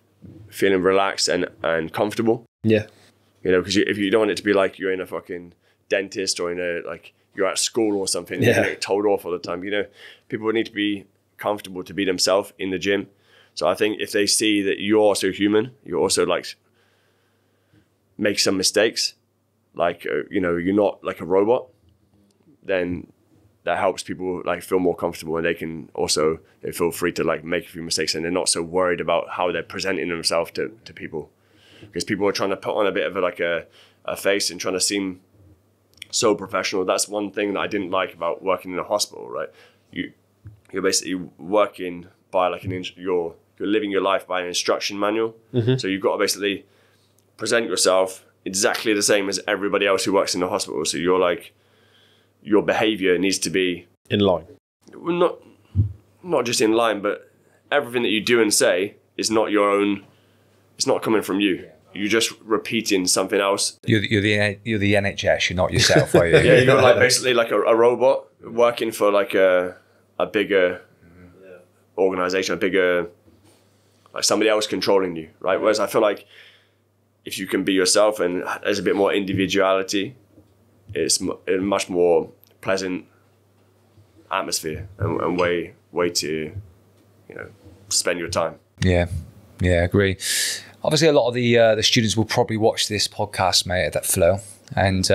feeling relaxed and comfortable. Yeah, you know, because if you don't want it to be like you're in a fucking dentist or in a like. You're at school or something, yeah. You get told off all the time. You know, people need to be comfortable to be themselves in the gym. So I think if they see that you're also human, you also like make some mistakes, like, you know, you're not like a robot, then that helps people like feel more comfortable, and they feel free to like make a few mistakes, and they're not so worried about how they're presenting themselves to people. Because people are trying to put on a bit of a face and trying to seem so professional. That's one thing that I didn't like about working in a hospital, right? You're basically working by like you're living your life by an instruction manual. Mm-hmm. So you've got to basically present yourself exactly the same as everybody else who works in the hospital. So you're like, your behavior needs to be in line. Not just in line, but everything that you do and say is not your own. It's not coming from you. Yeah. You're just repeating something else. You're the NHS. You're not yourself, are you? Yeah, you're like basically like a robot working for like a bigger organization, a bigger like somebody else controlling you, right? Whereas I feel like if you can be yourself and there's a bit more individuality, it's a much more pleasant atmosphere and way to, you know, spend your time. Yeah, I agree. Obviously, a lot of the students will probably watch this podcast, mate, at Flow, and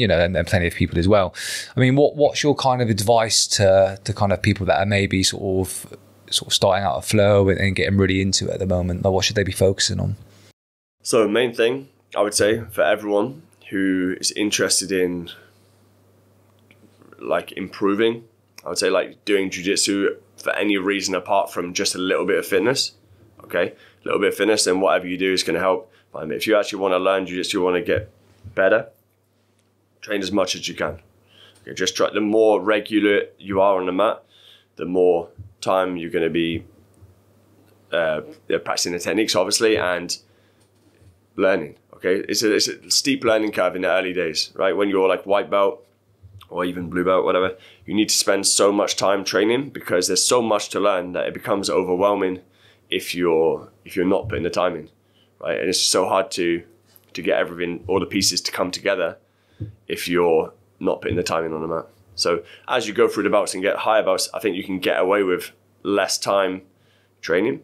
you know, and plenty of people as well. I mean, what's your kind of advice to kind of people that are maybe sort of starting out at Flow and getting really into it at the moment? Like, what should they be focusing on? So, main thing I would say for everyone who is interested in like improving, I would say like doing jiu-jitsu for any reason apart from just a little bit of fitness. Okay. A little bit of fitness, and whatever you do is going to help. But if you actually want to learn jiu-jitsu, you want to get better, train as much as you can. Okay, just try. The more regular you are on the mat, the more time you're going to be practicing the techniques, obviously, and learning. Okay, it's a steep learning curve in the early days, right? When you're like white belt or even blue belt, whatever, you need to spend so much time training because there's so much to learn that it becomes overwhelming if you're not putting the time in, right? And it's so hard to get everything, all the pieces to come together if you're not putting the time in on the mat. So as you go through the bouts and get higher bouts, I think you can get away with less time training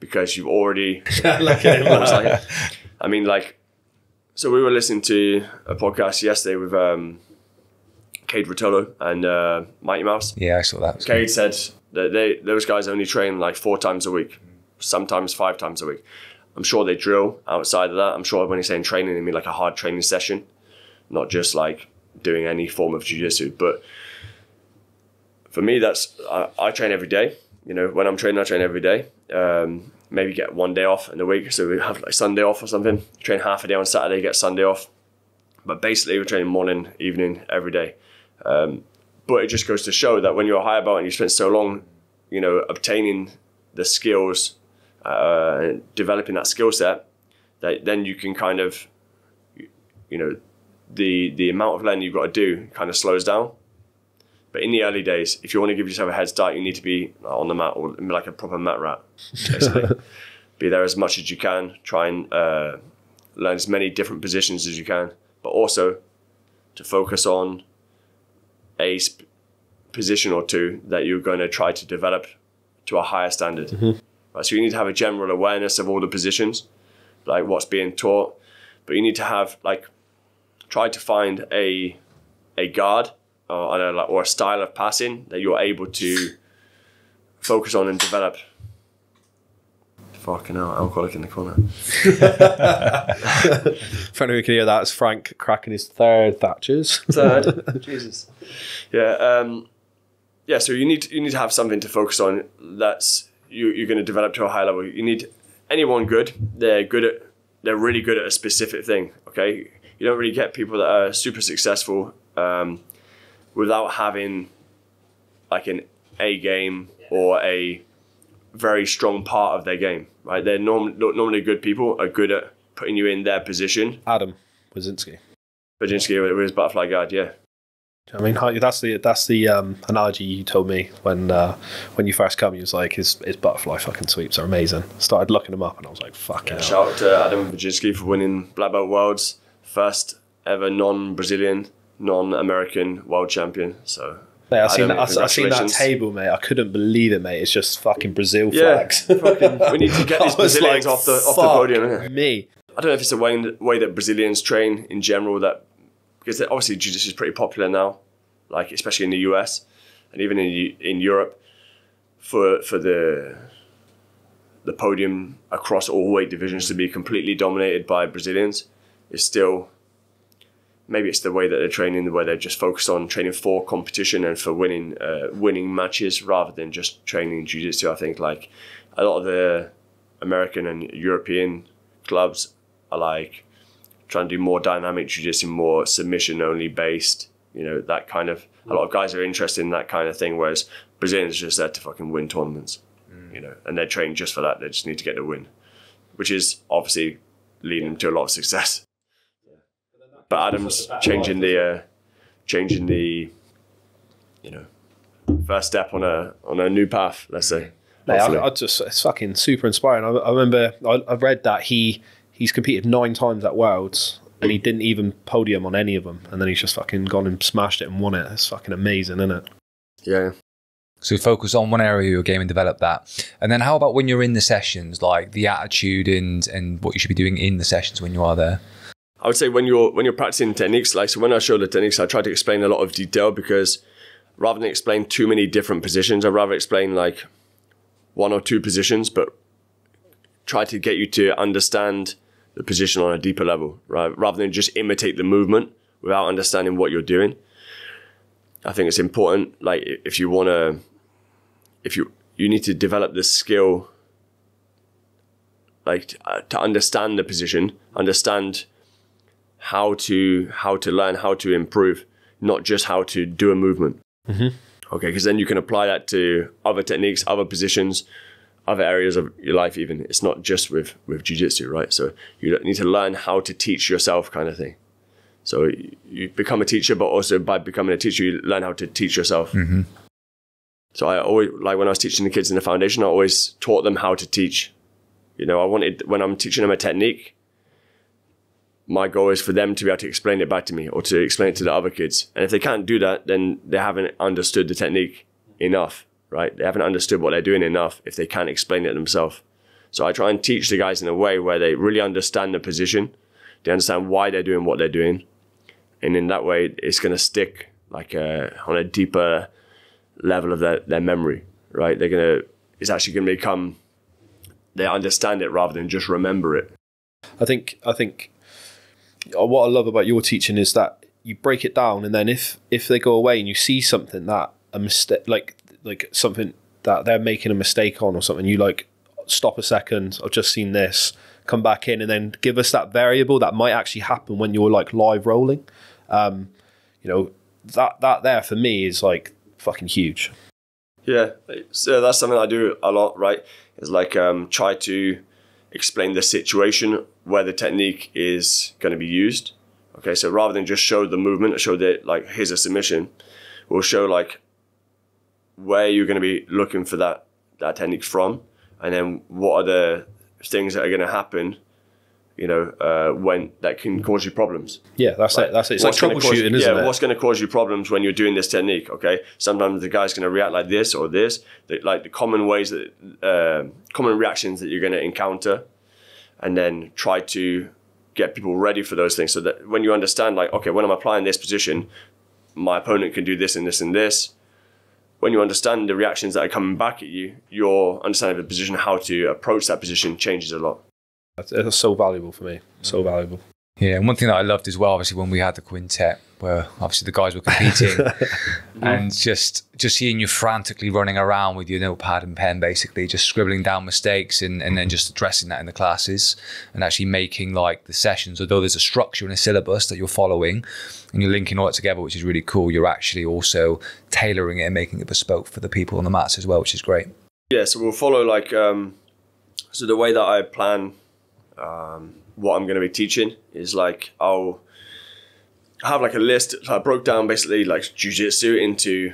because you've already, I mean, like, so we were listening to a podcast yesterday with Cade Rotolo and Mighty Mouse. Yeah, I saw that. Cade said that those guys only train like 4 times a week. Sometimes 5 times a week. I'm sure they drill outside of that. I'm sure when he's saying training, they mean like a hard training session, not just like doing any form of jiu-jitsu. But for me, that's, I train every day. You know, when I'm training, I train every day. Maybe get 1 day off in the week. So we have like Sunday off or something. Train half a day on Saturday, get Sunday off. But basically we're training morning, evening, every day. But it just goes to show that when you're a higher belt and you spend so long, you know, obtaining the skills, developing that skill set, that then you can kind of, you know, the amount of learning you've got to do kind of slows down. But in the early days, if you want to give yourself a head start, you need to be on the mat, or like a proper mat rat, basically. Be there as much as you can, try and learn as many different positions as you can, but also to focus on a position or two that you're going to try to develop to a higher standard. Mm-hmm. Right, so you need to have a general awareness of all the positions, like what's being taught, but you need to have, like, try to find a guard or a style of passing that you're able to focus on and develop. Fucking hell, alcoholic in the corner. For anyone who can hear that, it's Frank cracking his third Thatcher's. Third, Jesus. Yeah, yeah. So you need to have something to focus on that's you're going to develop to a high level. You need anyone good. They're really good at a specific thing. Okay, you don't really get people that are super successful without having like an A game or a very strong part of their game, right? They're normally good people are good at putting you in their position. Adam Waszynski. Waszynski with his butterfly guard, yeah. I mean, that's the analogy you told me when you first come. He was like, his butterfly fucking sweeps are amazing. Started looking them up and I was like, fucking hell. Shout out to Adam Waszynski for winning Black Belt Worlds. First ever non-Brazilian, non-American world champion, so... Mate, I've seen that table, mate. I couldn't believe it, mate. It's just fucking Brazil flags. Fucking, we need to get these Brazilians like, off the podium. Innit? Me. I don't know if it's a way that Brazilians train in general, that because obviously jiu-jitsu is pretty popular now, like especially in the US and even in Europe for the podium across all weight divisions to be completely dominated by Brazilians is still. Maybe it's the way that they're training, where they're just focused on training for competition and for winning matches rather than just training jiu-jitsu. I think like a lot of the American and European clubs are like trying to do more dynamic jiu-jitsu, more submission only based, you know, that kind of, a lot of guys are interested in that kind of thing, whereas Brazilians are just there to fucking win tournaments, you know, and they're trained just for that. They just need to get the win, which is obviously leading to a lot of success. But Adam's changing the you know, first step on a new path, let's say. Mate, it's fucking super inspiring. I remember I read that he's competed 9 times at Worlds and he didn't even podium on any of them, and then he's just fucking gone and smashed it and won it. It's fucking amazing, isn't it? Yeah. So focus on one area of your game and develop that. And then how about when you're in the sessions, like the attitude and what you should be doing in the sessions when you are there? I would say when you're practicing techniques, like, so when I show the techniques, I try to explain a lot of detail, because rather than explain too many different positions, I'd rather explain like 1 or 2 positions, but try to get you to understand the position on a deeper level, right? Rather than just imitate the movement without understanding what you're doing. I think it's important, like if you want to, you need to develop this skill, like to understand the position, understand how to learn, how to improve, not just how to do a movement. Mm-hmm. Okay, because then you can apply that to other techniques, other positions, other areas of your life even. It's not just with jiu-jitsu, right? So you need to learn how to teach yourself, kind of thing. So you become a teacher, but also by becoming a teacher, you learn how to teach yourself. Mm-hmm. So I always, like when I was teaching the kids in the foundation, I always taught them how to teach. You know, I wanted, when I'm teaching them a technique, my goal is for them to be able to explain it back to me, or to explain it to the other kids. And if they can't do that, then they haven't understood the technique enough, right? They haven't understood what they're doing enough if they can't explain it themselves. So I try and teach the guys in a way where they really understand the position. They understand why they're doing what they're doing. And in that way, it's going to stick like on a deeper level of their memory, right? It's actually going to become, they understand it rather than just remember it. I think what I love about your teaching is that you break it down, and then if they go away and you see something that a mistake, like something that they're making a mistake on or something, you like stop a second, I've just seen this, come back in, and then give us that variable that might actually happen when you're like live rolling. You know, that there for me is like fucking huge. Yeah, so that's something I do a lot, right? It's like try to explain the situation where the technique is going to be used. Okay, so rather than just show the movement, show that like here's a submission, we'll show like where you're going to be looking for that technique from, and then what are the things that are going to happen, you know, when that can cause you problems. Yeah, that's like, it. That's it. It's like troubleshooting, isn't it? Yeah, what's going to cause you problems when you're doing this technique? Okay, sometimes the guy's going to react like this or this. Like the common ways that common reactions that you're going to encounter, and then try to get people ready for those things so that when you understand, like, okay, when I'm applying this position, my opponent can do this and this and this. When you understand the reactions that are coming back at you, your understanding of the position, how to approach that position, changes a lot. That's so valuable for me. So valuable. Yeah, and one thing that I loved as well, obviously, when we had the quintet, where obviously the guys were competing, and just seeing you frantically running around with your notepad and pen, basically just scribbling down mistakes and then just addressing that in the classes and actually making like the sessions, although there's a structure and a syllabus that you're following and you're linking all that together, which is really cool. You're actually also tailoring it and making it bespoke for the people on the mats as well, which is great. Yeah, so we'll follow like, so the way that I plan what I'm going to be teaching is like I'll have like a list. I broke down basically like jiu-jitsu into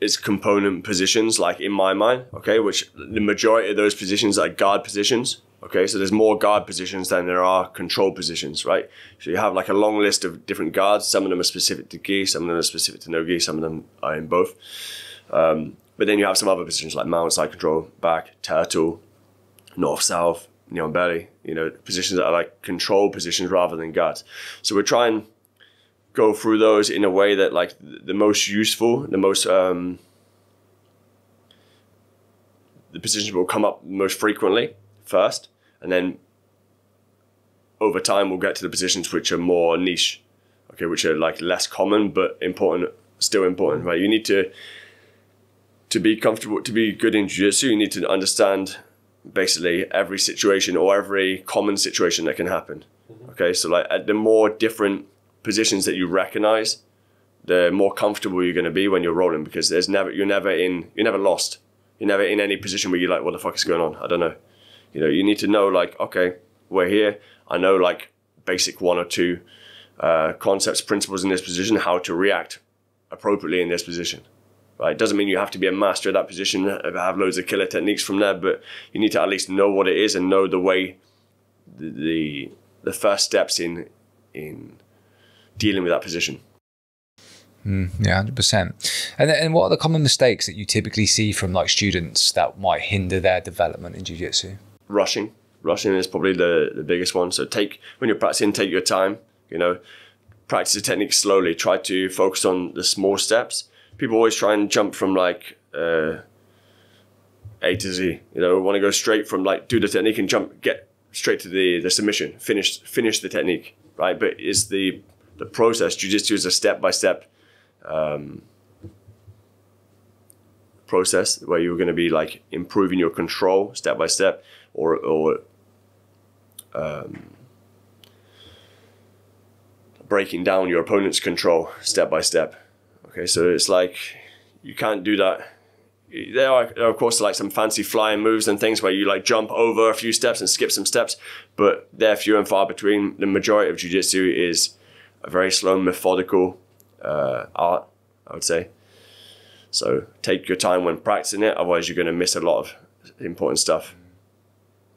its component positions, like in my mind, okay, which the majority of those positions are guard positions, okay, so there's more guard positions than there are control positions, right? So you have like a long list of different guards. Some of them are specific to gi, some of them are specific to no gi, some of them are in both. But then you have some other positions like mount, side control, back, turtle, north, south, neon belly, you know, positions that are like control positions rather than guards. So we're trying to go through those in a way that like the most useful, the most, the positions will come up most frequently first, and then over time we'll get to the positions which are more niche, okay, which are like less common, but important, still important, right? You need to be comfortable, to be good in jiu-jitsu, you need to understand basically every situation or every common situation that can happen. Okay, so like the more different positions that you recognize, the more comfortable you're going to be when you're rolling, because there's never, you're never lost. You're never in any position where you're like, what the fuck is going on? I don't know. You know, you need to know like, okay, we're here. I know like basic one or two concepts, principles in this position, how to react appropriately in this position. Right. It doesn't mean you have to be a master at that position, have loads of killer techniques from there, but you need to at least know what it is and know the way, the first steps in dealing with that position. Yeah, 100%. And what are the common mistakes that you typically see from like students that might hinder their development in jiu-jitsu? Rushing. Rushing is probably the biggest one. So when you're practicing, take your time, you know, practice the technique slowly, try to focus on the small steps. People always try and jump from like A to Z. You know, want to go straight from like do the technique and jump, get straight to the submission, finish the technique, right? But it's the process. Jiu-jitsu is a step-by-step process where you're going to be like improving your control step-by-step, or breaking down your opponent's control step-by-step. Okay, so it's like you can't do that. There are of course like some fancy flying moves and things where you like jump over a few steps and skip some steps, but they're few and far between. The majority of jiu-jitsu is a very slow, methodical art, I would say. So take your time when practicing it, otherwise you're going to miss a lot of important stuff.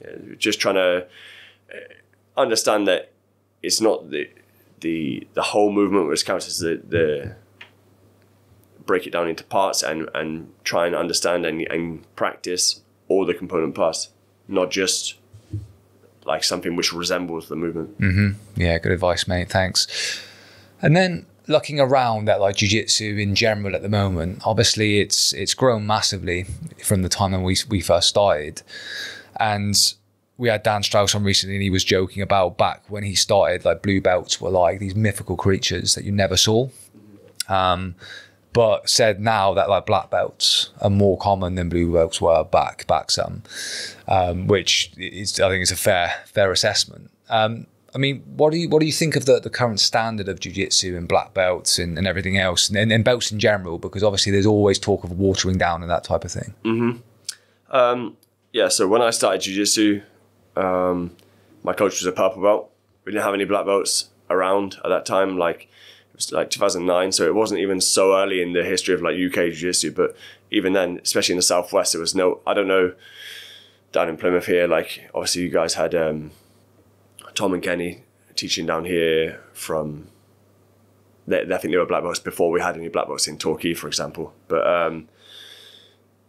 Yeah, just trying to understand that it's not the whole movement which counts, as the break it down into parts and try and understand and practice all the component parts, not just like something which resembles the movement. Yeah, good advice, mate. Thanks. And then looking around at like jiu-jitsu in general at the moment, obviously it's grown massively from the time when we first started. And we had Dan Strauss on recently, and he was joking about back when he started, like blue belts were like these mythical creatures that you never saw. But said now that like black belts are more common than blue belts were back some, which is, I think, is a fair assessment. I mean, what do you think of the current standard of jiu-jitsu and black belts and everything else, and belts in general? Because obviously there's always talk of watering down and that type of thing. Mm-hmm. Yeah, so when I started jiu-jitsu, my coach was a purple belt. We didn't have any black belts around at that time. Like, it was like 2009, so it wasn't even so early in the history of like UK jiu-jitsu. But even then, especially in the Southwest, there was no, I don't know, down in Plymouth here, like obviously you guys had Tom and Kenny teaching down here from, I think they were black belts before we had any black belts in Torquay, for example. But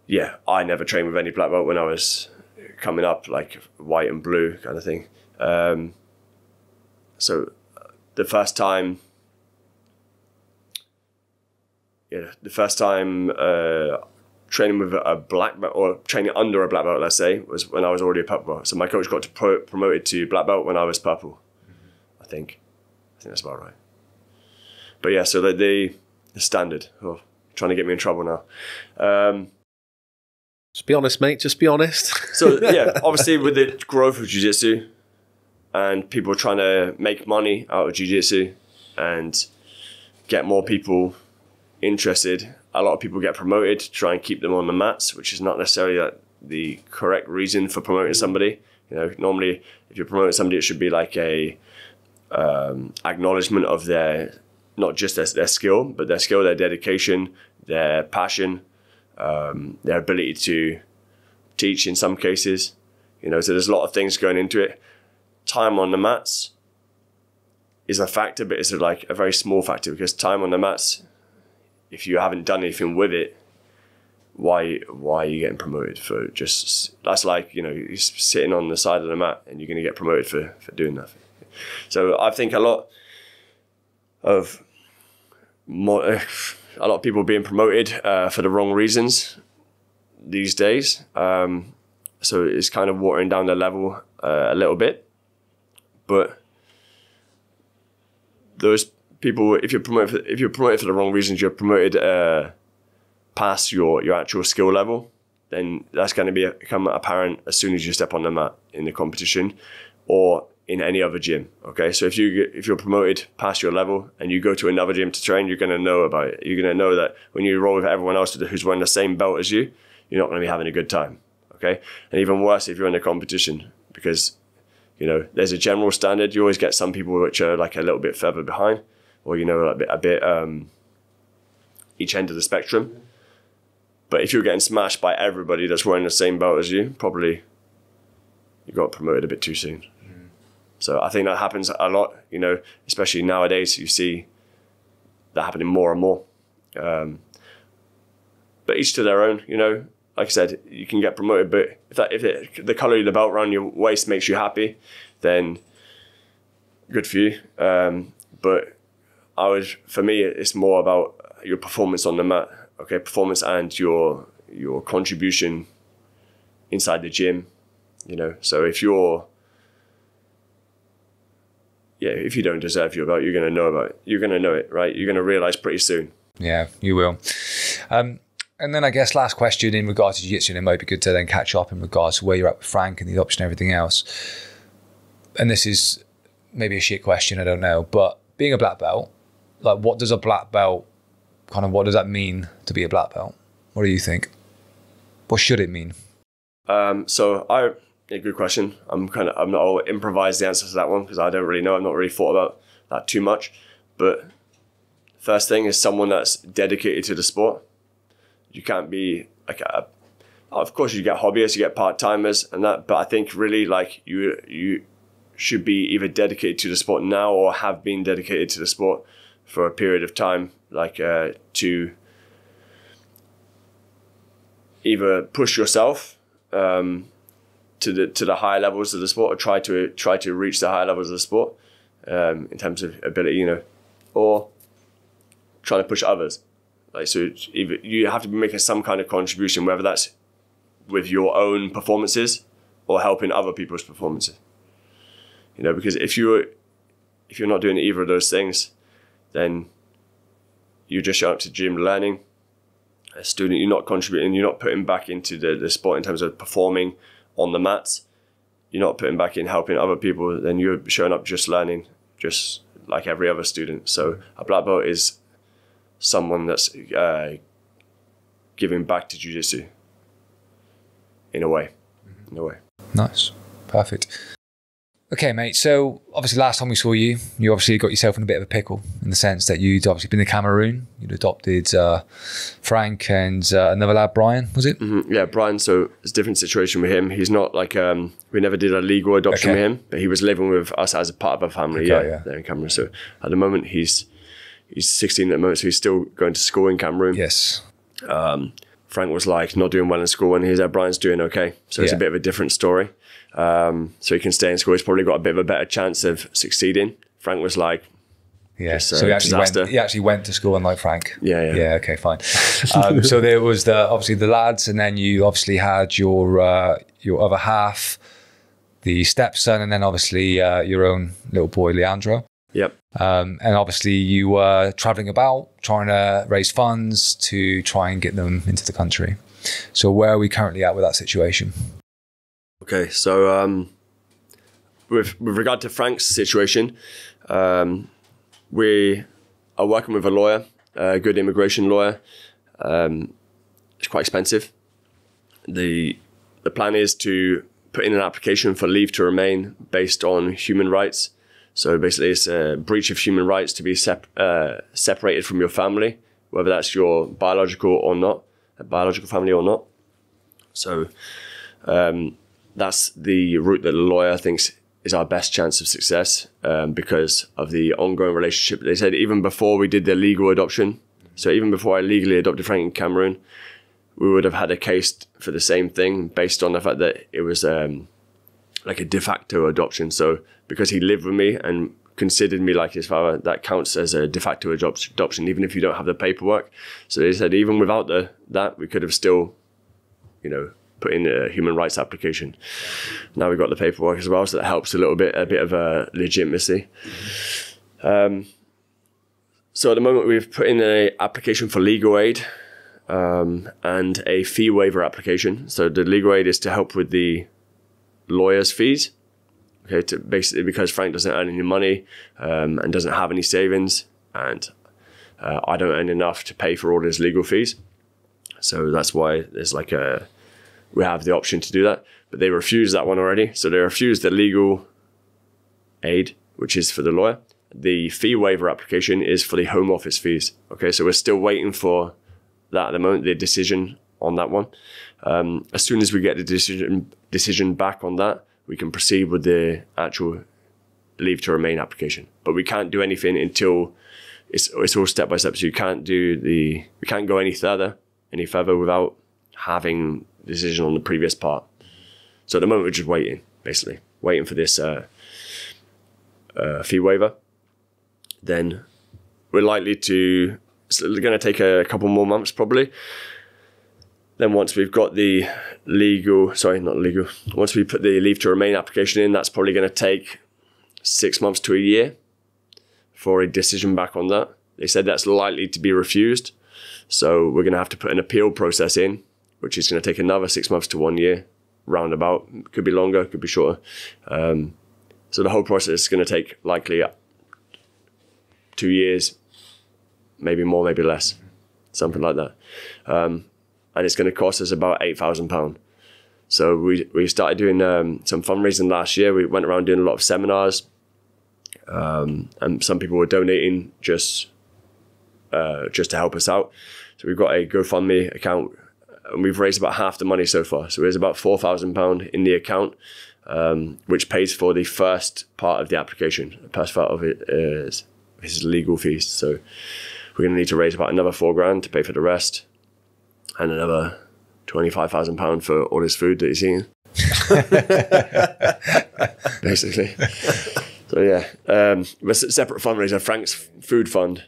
yeah, I never trained with any black belt when I was coming up, like white and blue kind of thing. So the first time training with a black belt, or training under a black belt, let's say, was when I was already a purple belt. So my coach got to promoted to black belt when I was purple, mm-hmm. I think that's about right. But yeah, so the standard, oh, trying to get me in trouble now. Just be honest, mate, just be honest. So yeah, obviously with the growth of jiu-jitsu and people trying to make money out of jiu-jitsu and get more people interested, a lot of people get promoted to try and keep them on the mats, which is not necessarily the correct reason for promoting somebody. You know, normally if you're promoting somebody, it should be like a acknowledgement of their, not just their skill, but their skill, their dedication, their passion, their ability to teach in some cases. You know, so there's a lot of things going into it. Time on the mats is a factor, but it's like a very small factor, because time on the mats, if you haven't done anything with it, why are you getting promoted for just, that's like, you know, you're sitting on the side of the mat and you're going to get promoted for doing nothing. So I think a lot of people being promoted for the wrong reasons these days. So it's kind of watering down the level a little bit. But those people, if you're promoted for the wrong reasons, you're promoted past your actual skill level, then that's going to become apparent as soon as you step on the mat in the competition or in any other gym. Okay, so if you're promoted past your level and you go to another gym to train, you're going to know about it. You're going to know that when you roll with everyone else who's wearing the same belt as you, you're not going to be having a good time. Okay, and even worse if you're in a competition, because you know there's a general standard. You always get some people which are like a little bit further behind, or you know, a bit each end of the spectrum. But if you're getting smashed by everybody that's wearing the same belt as you, probably you got promoted a bit too soon. Mm-hmm. So I think that happens a lot, you know, especially nowadays. You see that happening more and more. But each to their own, you know. Like I said, you can get promoted, but if the colour of the belt around your waist makes you happy, then good for you. But for me, it's more about your performance on the mat, okay? Performance and your contribution inside the gym, you know? So if you don't deserve your belt, you're going to know about it. You're going to know it, right? You're going to realise pretty soon. Yeah, you will. And then I guess last question in regards to jiu-jitsu, and it might be good to then catch up in regards to where you're at with Frank and the adoption and everything else. And this is maybe a shit question, I don't know, but being a black belt, like what does that mean to be a black belt? What do you think? What should it mean? Good question. I'm not all improvised the answer to that one, because I don't really know. I've not really thought about that too much. But first thing is someone that's dedicated to the sport. You can't be like of course you get hobbyists, you get part-timers and that, but I think really like you should be either dedicated to the sport now or have been dedicated to the sport for a period of time, like to either push yourself to the higher levels of the sport, or try to reach the higher levels of the sport in terms of ability, you know, or trying to push others. Like, so you have to be making some kind of contribution, whether that's with your own performances or helping other people's performances. You know, because if you're not doing either of those things, then you're just showing up to gym learning. As a student, you're not contributing, you're not putting back into the sport in terms of performing on the mats. you're not putting back in helping other people, then you're showing up just learning, just like every other student. So a black belt is someone that's giving back to jiu-jitsu in a way, in a way. Nice. Perfect. Okay, mate. So obviously last time we saw you, you obviously got yourself in a bit of a pickle in the sense that you'd obviously been to Cameroon. You'd adopted Frank and another lad, Brian, was it? Mm-hmm. Yeah, Brian. So it's a different situation with him. He's not like, we never did a legal adoption with him, but he was living with us as a part of our family there in Cameroon. So at the moment he's 16 at the moment, so he's still going to school in Cameroon. Yes. Frank was like not doing well in school and he's there, Brian's doing okay. So it's a bit of a different story. So he can stay in school. He's probably got a bit of a better chance of succeeding. Frank was like, so he actually went to school unlike Frank. Okay, fine. So there was obviously the lads, and then you obviously had your other half, the stepson, and then obviously your own little boy, Leandro. Yep. And obviously you were traveling about trying to raise funds to try and get them into the country. So where are we currently at with that situation? Okay, so with regard to Frank's situation, we are working with a lawyer, a good immigration lawyer. It's quite expensive. The plan is to put in an application for leave to remain based on human rights. So basically it's a breach of human rights to be separated from your family, whether that's your biological or not, a biological family or not. So that's the route that the lawyer thinks is our best chance of success because of the ongoing relationship. They said even before we did the legal adoption, so even before I legally adopted Frank in Cameroon, we would have had a case for the same thing based on the fact that it was like a de facto adoption. So because he lived with me and considered me like his father, that counts as a de facto adoption, even if you don't have the paperwork. So they said even without that, we could have still, you know, put in a human rights application. Now we've got the paperwork as well, so that helps a bit of legitimacy. So at the moment we've put in an application for legal aid and a fee waiver application. So the legal aid is to help with the lawyer's fees, okay, to basically because Frank doesn't earn any money and doesn't have any savings, and I don't earn enough to pay for all his legal fees. So that's why there's like we have the option to do that, but they refused that one already. So they refused the legal aid, which is for the lawyer. The fee waiver application is for the Home Office fees. Okay, so we're still waiting for that at the moment, the decision on that one. As soon as we get the decision back on that, we can proceed with the actual leave to remain application. But we can't do anything until it's all step by step. So you can't we can't go any further without having decision on the previous part. So at the moment we're just waiting for this fee waiver. Then we're likely to, it's going to take a couple more months probably. Then once we've got once we put the leave to remain application in, that's probably going to take 6 months to a year for a decision back on that. They said that's likely to be refused, so we're going to have to put an appeal process in, which is going to take another 6 months to 1 year, roundabout. Could be longer, could be shorter. So the whole process is going to take likely 2 years, maybe more, maybe less, something like that. And it's going to cost us about £8,000. So we started doing some fundraising last year. We went around doing a lot of seminars, and some people were donating just to help us out. So we've got a GoFundMe account, and we've raised about half the money so far. So there's about £4,000 in the account, which pays for the first part of the application. The first part of it is his legal fees. So we're going to need to raise about another £4,000 to pay for the rest, and another £25,000 for all his food that he's eating. Basically. So yeah, we're separate fundraiser, Frank's food fund.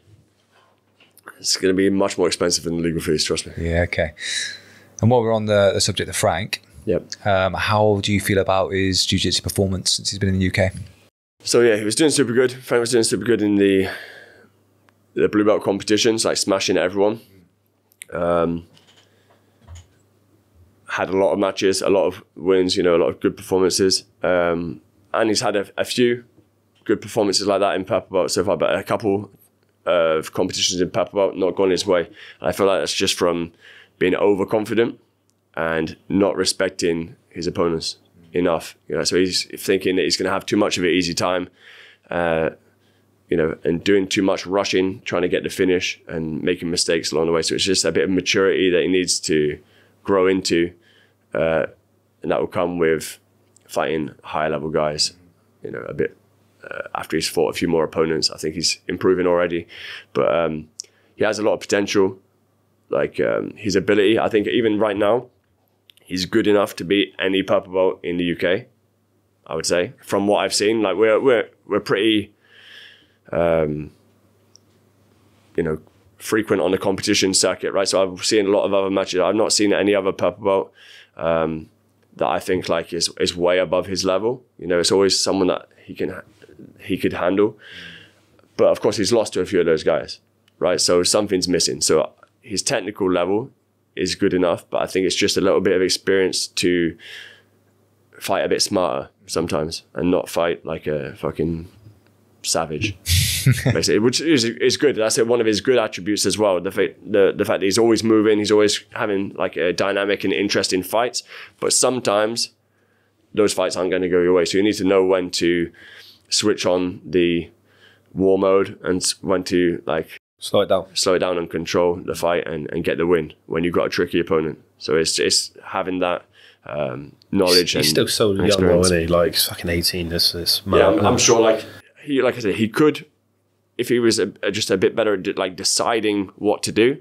It's going to be much more expensive than the legal fees, trust me. Yeah, okay. And while we're on the subject of Frank, how do you feel about his jiu-jitsu performance since he's been in the UK? So yeah, he was doing super good. Frank was doing super good in the blue belt competitions, like smashing everyone. had a lot of matches, a lot of wins, you know, a lot of good performances. And he's had a few good performances like that in Purple Belt so far, but a couple of competitions in Purple Belt not gone his way. And I feel like that's just from being overconfident and not respecting his opponents enough. You know, so he's thinking that he's going to have too much of an easy time, you know, and doing too much rushing, trying to get the finish and making mistakes along the way. So it's just a bit of maturity that he needs to grow into, and that will come with fighting higher level guys, you know, a bit after he's fought a few more opponents. I think he's improving already, but he has a lot of potential. Like his ability, I think even right now, he's good enough to beat any purple belt in the UK, I would say, from what I've seen. Like we're pretty, you know, frequent on the competition circuit, right? So I've seen a lot of other matches. I've not seen any other purple belt that I think like is way above his level. You know, it's always someone that he could handle, but of course he's lost to a few of those guys, right? So something's missing. So his technical level is good enough, but I think it's just a little bit of experience to fight a bit smarter sometimes and not fight like a fucking savage, basically, which is good. That's one of his good attributes as well. The fact that he's always moving, he's always having like a dynamic and interesting fights, but sometimes those fights aren't going to go your way. So you need to know when to switch on the war mode and when to like slow it down and control the fight and get the win when you've got a tricky opponent. So it's having that knowledge. He's still so young, isn't he? Like fucking 18 this month. Yeah, I'm sure like I said, he could, if he was just a bit better at like deciding what to do,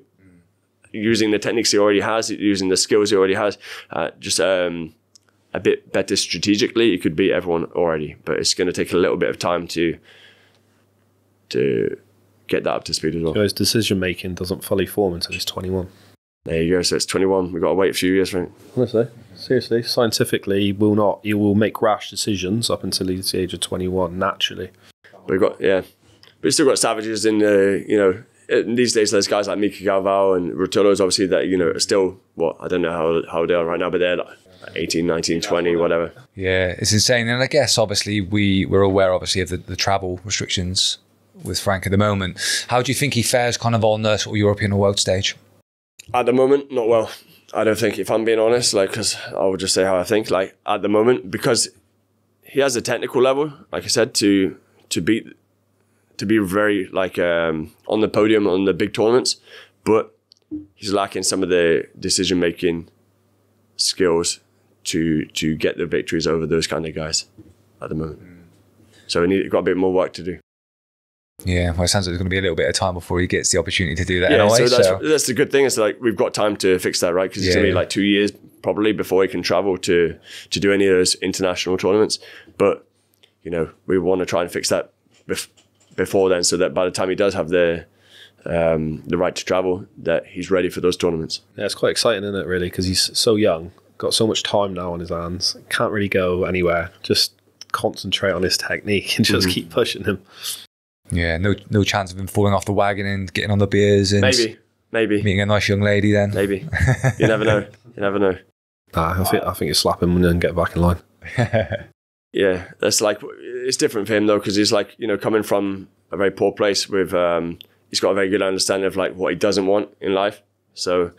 using the techniques he already has, using the skills he already has, a bit better strategically, he could beat everyone already. But it's going to take a little bit of time to get that up to speed as well. So his decision making doesn't fully form until he's 21. There you go. So it's 21. We've got to wait a few years, Frank. Honestly, seriously, scientifically, he will not. He will make rash decisions up until he's the age of 21 naturally. But we've got but you still got savages in the these days. There's guys like Mikey Galvao and Rotolo's obviously that are still I don't know how they are right now, but they're like 18, 19, 20, whatever. Yeah, it's insane. And I guess obviously we're aware obviously of the travel restrictions with Frank at the moment. How do you think he fares kind of on the sort of European or world stage? At the moment, not well. I don't think, if I'm being honest, like, because I would just say how I think, like at the moment, because he has a technical level, like I said, to be very like on the podium on the big tournaments, but he's lacking some of the decision-making skills to get the victories over those kind of guys at the moment. So he's got a bit more work to do. Yeah, well, it sounds like there's going to be a little bit of time before he gets the opportunity to do that. Yeah, anyway, so that's the good thing. It's like we've got time to fix that, right? Because it's going to be like 2 years probably before he can travel to do any of those international tournaments. But, you know, we want to try and fix that before then, so that by the time he does have the right to travel, that he's ready for those tournaments. Yeah, it's quite exciting, isn't it, really? Because he's so young, got so much time now on his hands, can't really go anywhere. Just concentrate on his technique and just keep pushing him. Yeah, no chance of him falling off the wagon and getting on the beers and maybe meeting a nice young lady then. Maybe. You never know. You never know. Nah, I think you slap him and then get back in line. Yeah, that's like, it's different for him though, because he's like, coming from a very poor place with, he's got a very good understanding of like what he doesn't want in life. So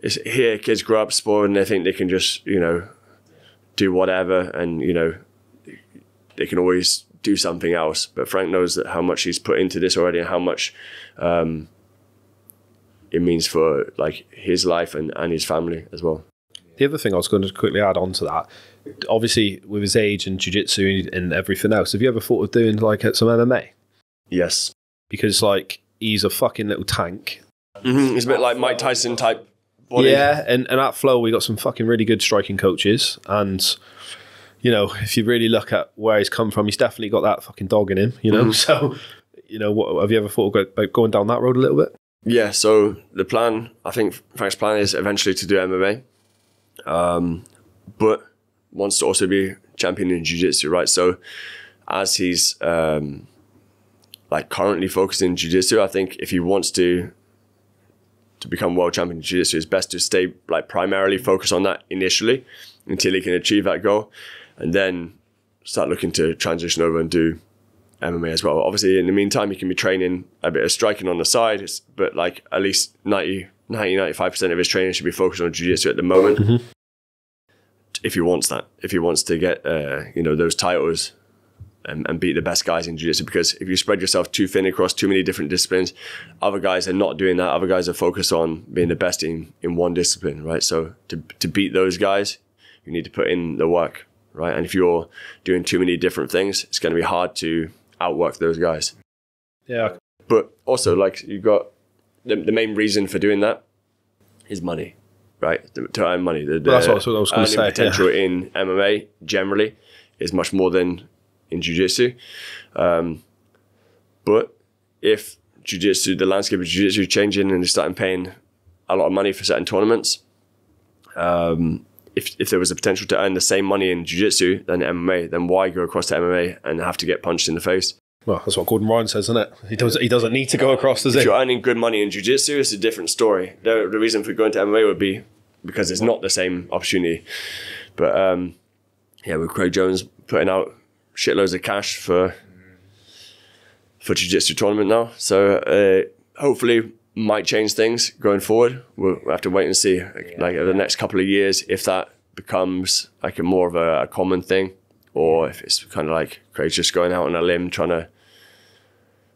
it's here, kids grow up spoiled and they think they can just, do whatever and, they can always do something else. But Frank knows that how much he's put into this already and how much it means for like his life and his family as well. The other thing I was going to quickly add on to that, obviously with his age and jiu-jitsu and everything else, have you ever thought of doing like some MMA? Yes. Because like he's a fucking little tank. He's a bit like Mike Tyson type body. Yeah, and at Flow we got some fucking really good striking coaches, and if you really look at where he's come from, he's definitely got that fucking dog in him, So, what, have you ever thought about going down that road a little bit? Yeah, so the plan, I think Frank's plan is eventually to do MMA, but wants to also be champion in jiu-jitsu, right? So as he's like currently focused in jiu-jitsu, I think if he wants to to become world champion in jiu-jitsu, it's best to stay like primarily focused on that initially until he can achieve that goal, and then start looking to transition over and do MMA as well. Obviously, in the meantime, you can be training a bit of striking on the side, but like at least 90-95% of his training should be focused on jiu-jitsu at the moment. Mm-hmm. If he wants that, if he wants to get you know, those titles and beat the best guys in jiu-jitsu, because if you spread yourself too thin across too many different disciplines, other guys are not doing that. Other guys are focused on being the best in one discipline, right? So to beat those guys, you need to put in the work, right? And if you're doing too many different things, it's going to be hard to outwork those guys. Yeah. But also, like, you've got the main reason for doing that is money, right? To earn money. That's what I was going to say. Earning potential in MMA generally is much more than in jiu-jitsu. But if jiu-jitsu, the landscape of jiu-jitsu is changing and they're starting paying a lot of money for certain tournaments, if there was a potential to earn the same money in jiu-jitsu than MMA, then why go across to MMA and have to get punched in the face? Well, that's what Gordon Ryan says, isn't it? He doesn't need to go across, does he? If you're earning good money in jiu-jitsu, it's a different story. The reason for going to MMA would be because it's not the same opportunity. But yeah, with Craig Jones putting out shitloads of cash for jiu-jitsu tournament now, so hopefully might change things going forward. We'll have to wait and see. Like over the next couple of years, if that becomes like more of a common thing, or if it's kind of like Craig's just going out on a limb trying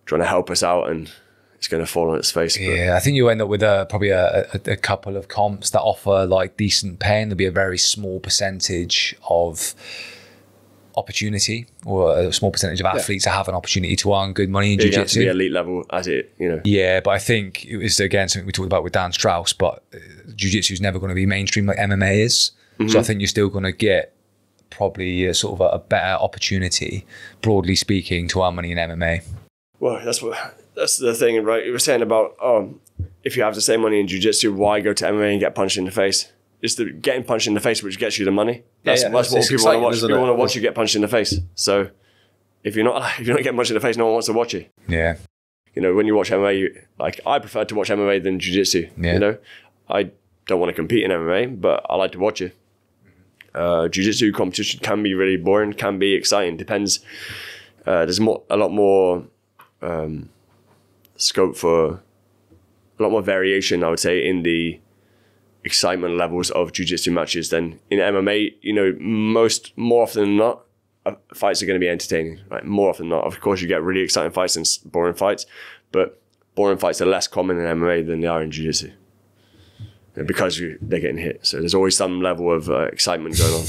to help us out, and it's going to fall on its face. But yeah, I think you end up with probably a couple of comps that offer like decent pay, and there'll be a very small percentage of opportunity, or a small percentage of athletes that have an opportunity to earn good money in jiu-jitsu. You have to be elite level at it, you know. Yeah, but I think it was, again, something we talked about with Dan Strauss, but jiu-jitsu is never going to be mainstream like MMA is. Mm-hmm. So I think you're still going to get probably a better opportunity, broadly speaking, to earn money in MMA. Well, that's the thing, right? You were saying about, if you have the same money in jiu-jitsu, why go to MMA and get punched in the face? It's the getting punched in the face which gets you the money. That's what people want to watch. People want to watch you get punched in the face. So if you're not getting punched in the face, no one wants to watch you. Yeah. You know, when you watch MMA, I prefer to watch MMA than jiu-jitsu. Yeah. You know, I don't want to compete in MMA, but I like to watch it. Jiu-jitsu competition can be really boring, can be exciting. Depends. There's a lot more scope for a lot more variation, I would say, in the excitement levels of jiu-jitsu matches than in MMA. You know, more often than not, fights are going to be entertaining, right? More often than not. Of course, you get really exciting fights and boring fights, but boring fights are less common in MMA than they are in jiu-jitsu, because they're getting hit. So there's always some level of excitement going on.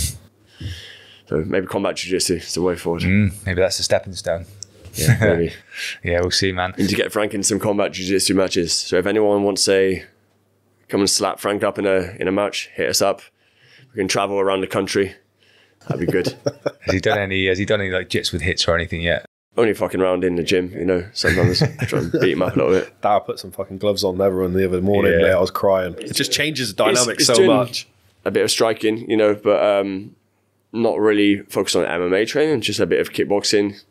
So maybe combat jiu-jitsu is the way forward. Maybe that's a stepping stone. Yeah, maybe. Yeah, we'll see, man. And to get Frank in some combat jiu-jitsu matches. So if anyone wants a come and slap Frank up in a match, hit us up. We can travel around the country. That'd be good. Has he done any like jits with hits or anything yet? Only fucking round in the gym, you know. Sometimes try and beat him up a little bit. Dad put some fucking gloves on everyone the other morning. Yeah. I was crying. It just changes the dynamics so much. A bit of striking, you know, but not really focused on MMA training. Just a bit of kickboxing,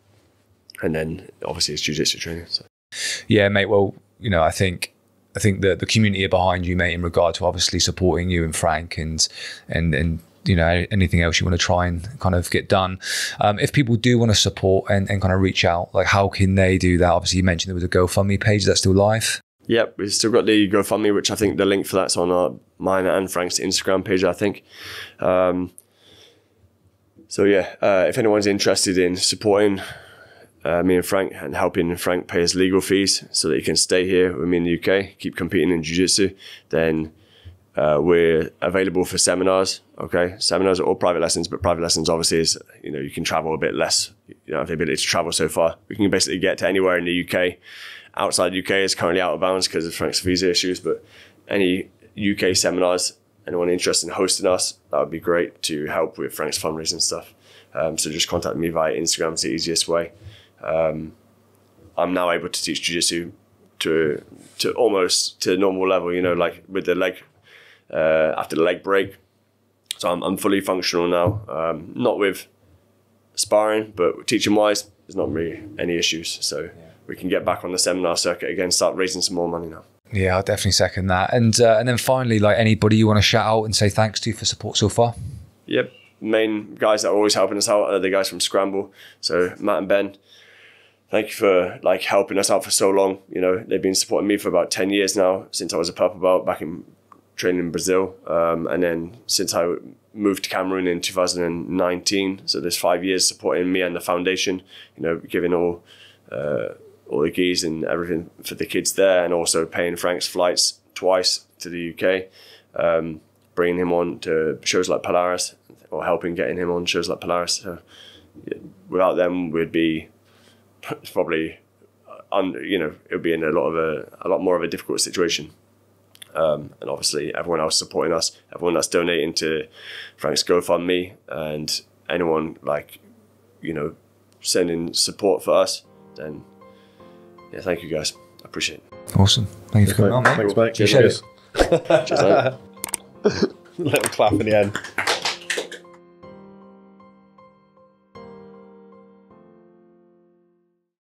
and then obviously it's jiu-jitsu training. So. Yeah, mate. Well, you know, I think the community are behind you, mate, in regard to obviously supporting you and Frank and you know, anything else you want to try and kind of get done. If people do want to support and kind of reach out, like how can they do that? Obviously, you mentioned there was a GoFundMe page. Is that still live? Yep, we've still got the GoFundMe, which I think the link for that's on mine and Frank's Instagram page, I think. So yeah, if anyone's interested in supporting me and Frank and helping Frank pay his legal fees so that he can stay here with me in the UK, keep competing in jiu-jitsu, then we're available for seminars. Okay, seminars are all private lessons, but private lessons obviously is, you know, you can travel a bit less. You don't have the ability to travel so far. We can basically get to anywhere in the UK. Outside UK is currently out of bounds because of Frank's visa issues, but any UK seminars, anyone interested in hosting us, that would be great to help with Frank's fundraising stuff. So just contact me via Instagram. It's the easiest way. I'm now able to teach jiu-jitsu to almost to normal level, you know, like with the leg, after the leg break. So I'm fully functional now, not with sparring, but teaching wise, there's not really any issues. So we can get back on the seminar circuit again, start raising some more money now. Yeah, I'll definitely second that. And then finally, like, anybody you want to shout out and say thanks to for support so far? Yep. Main guys that are always helping us out are the guys from Scramble. So Matt and Ben, thank you for like helping us out for so long. You know, they've been supporting me for about 10 years now, since I was a purple belt back in training in Brazil. And then since I moved to Cameroon in 2019, so there's 5 years supporting me and the foundation, you know, giving all the geese and everything for the kids there, and also paying Frank's flights twice to the UK, bringing him on to shows like Polaris, or helping getting him on shows like Polaris. So, yeah, without them, we'd be probably, you know, it would be in a lot more of a difficult situation. And obviously everyone else supporting us, everyone that's donating to Frank's GoFundMe, and anyone like, you know, sending support for us, then yeah, thank you guys. I appreciate it. Awesome. Thank you for coming on, mate. Thanks, mate. Cheers. Cheers. Little clap in the end.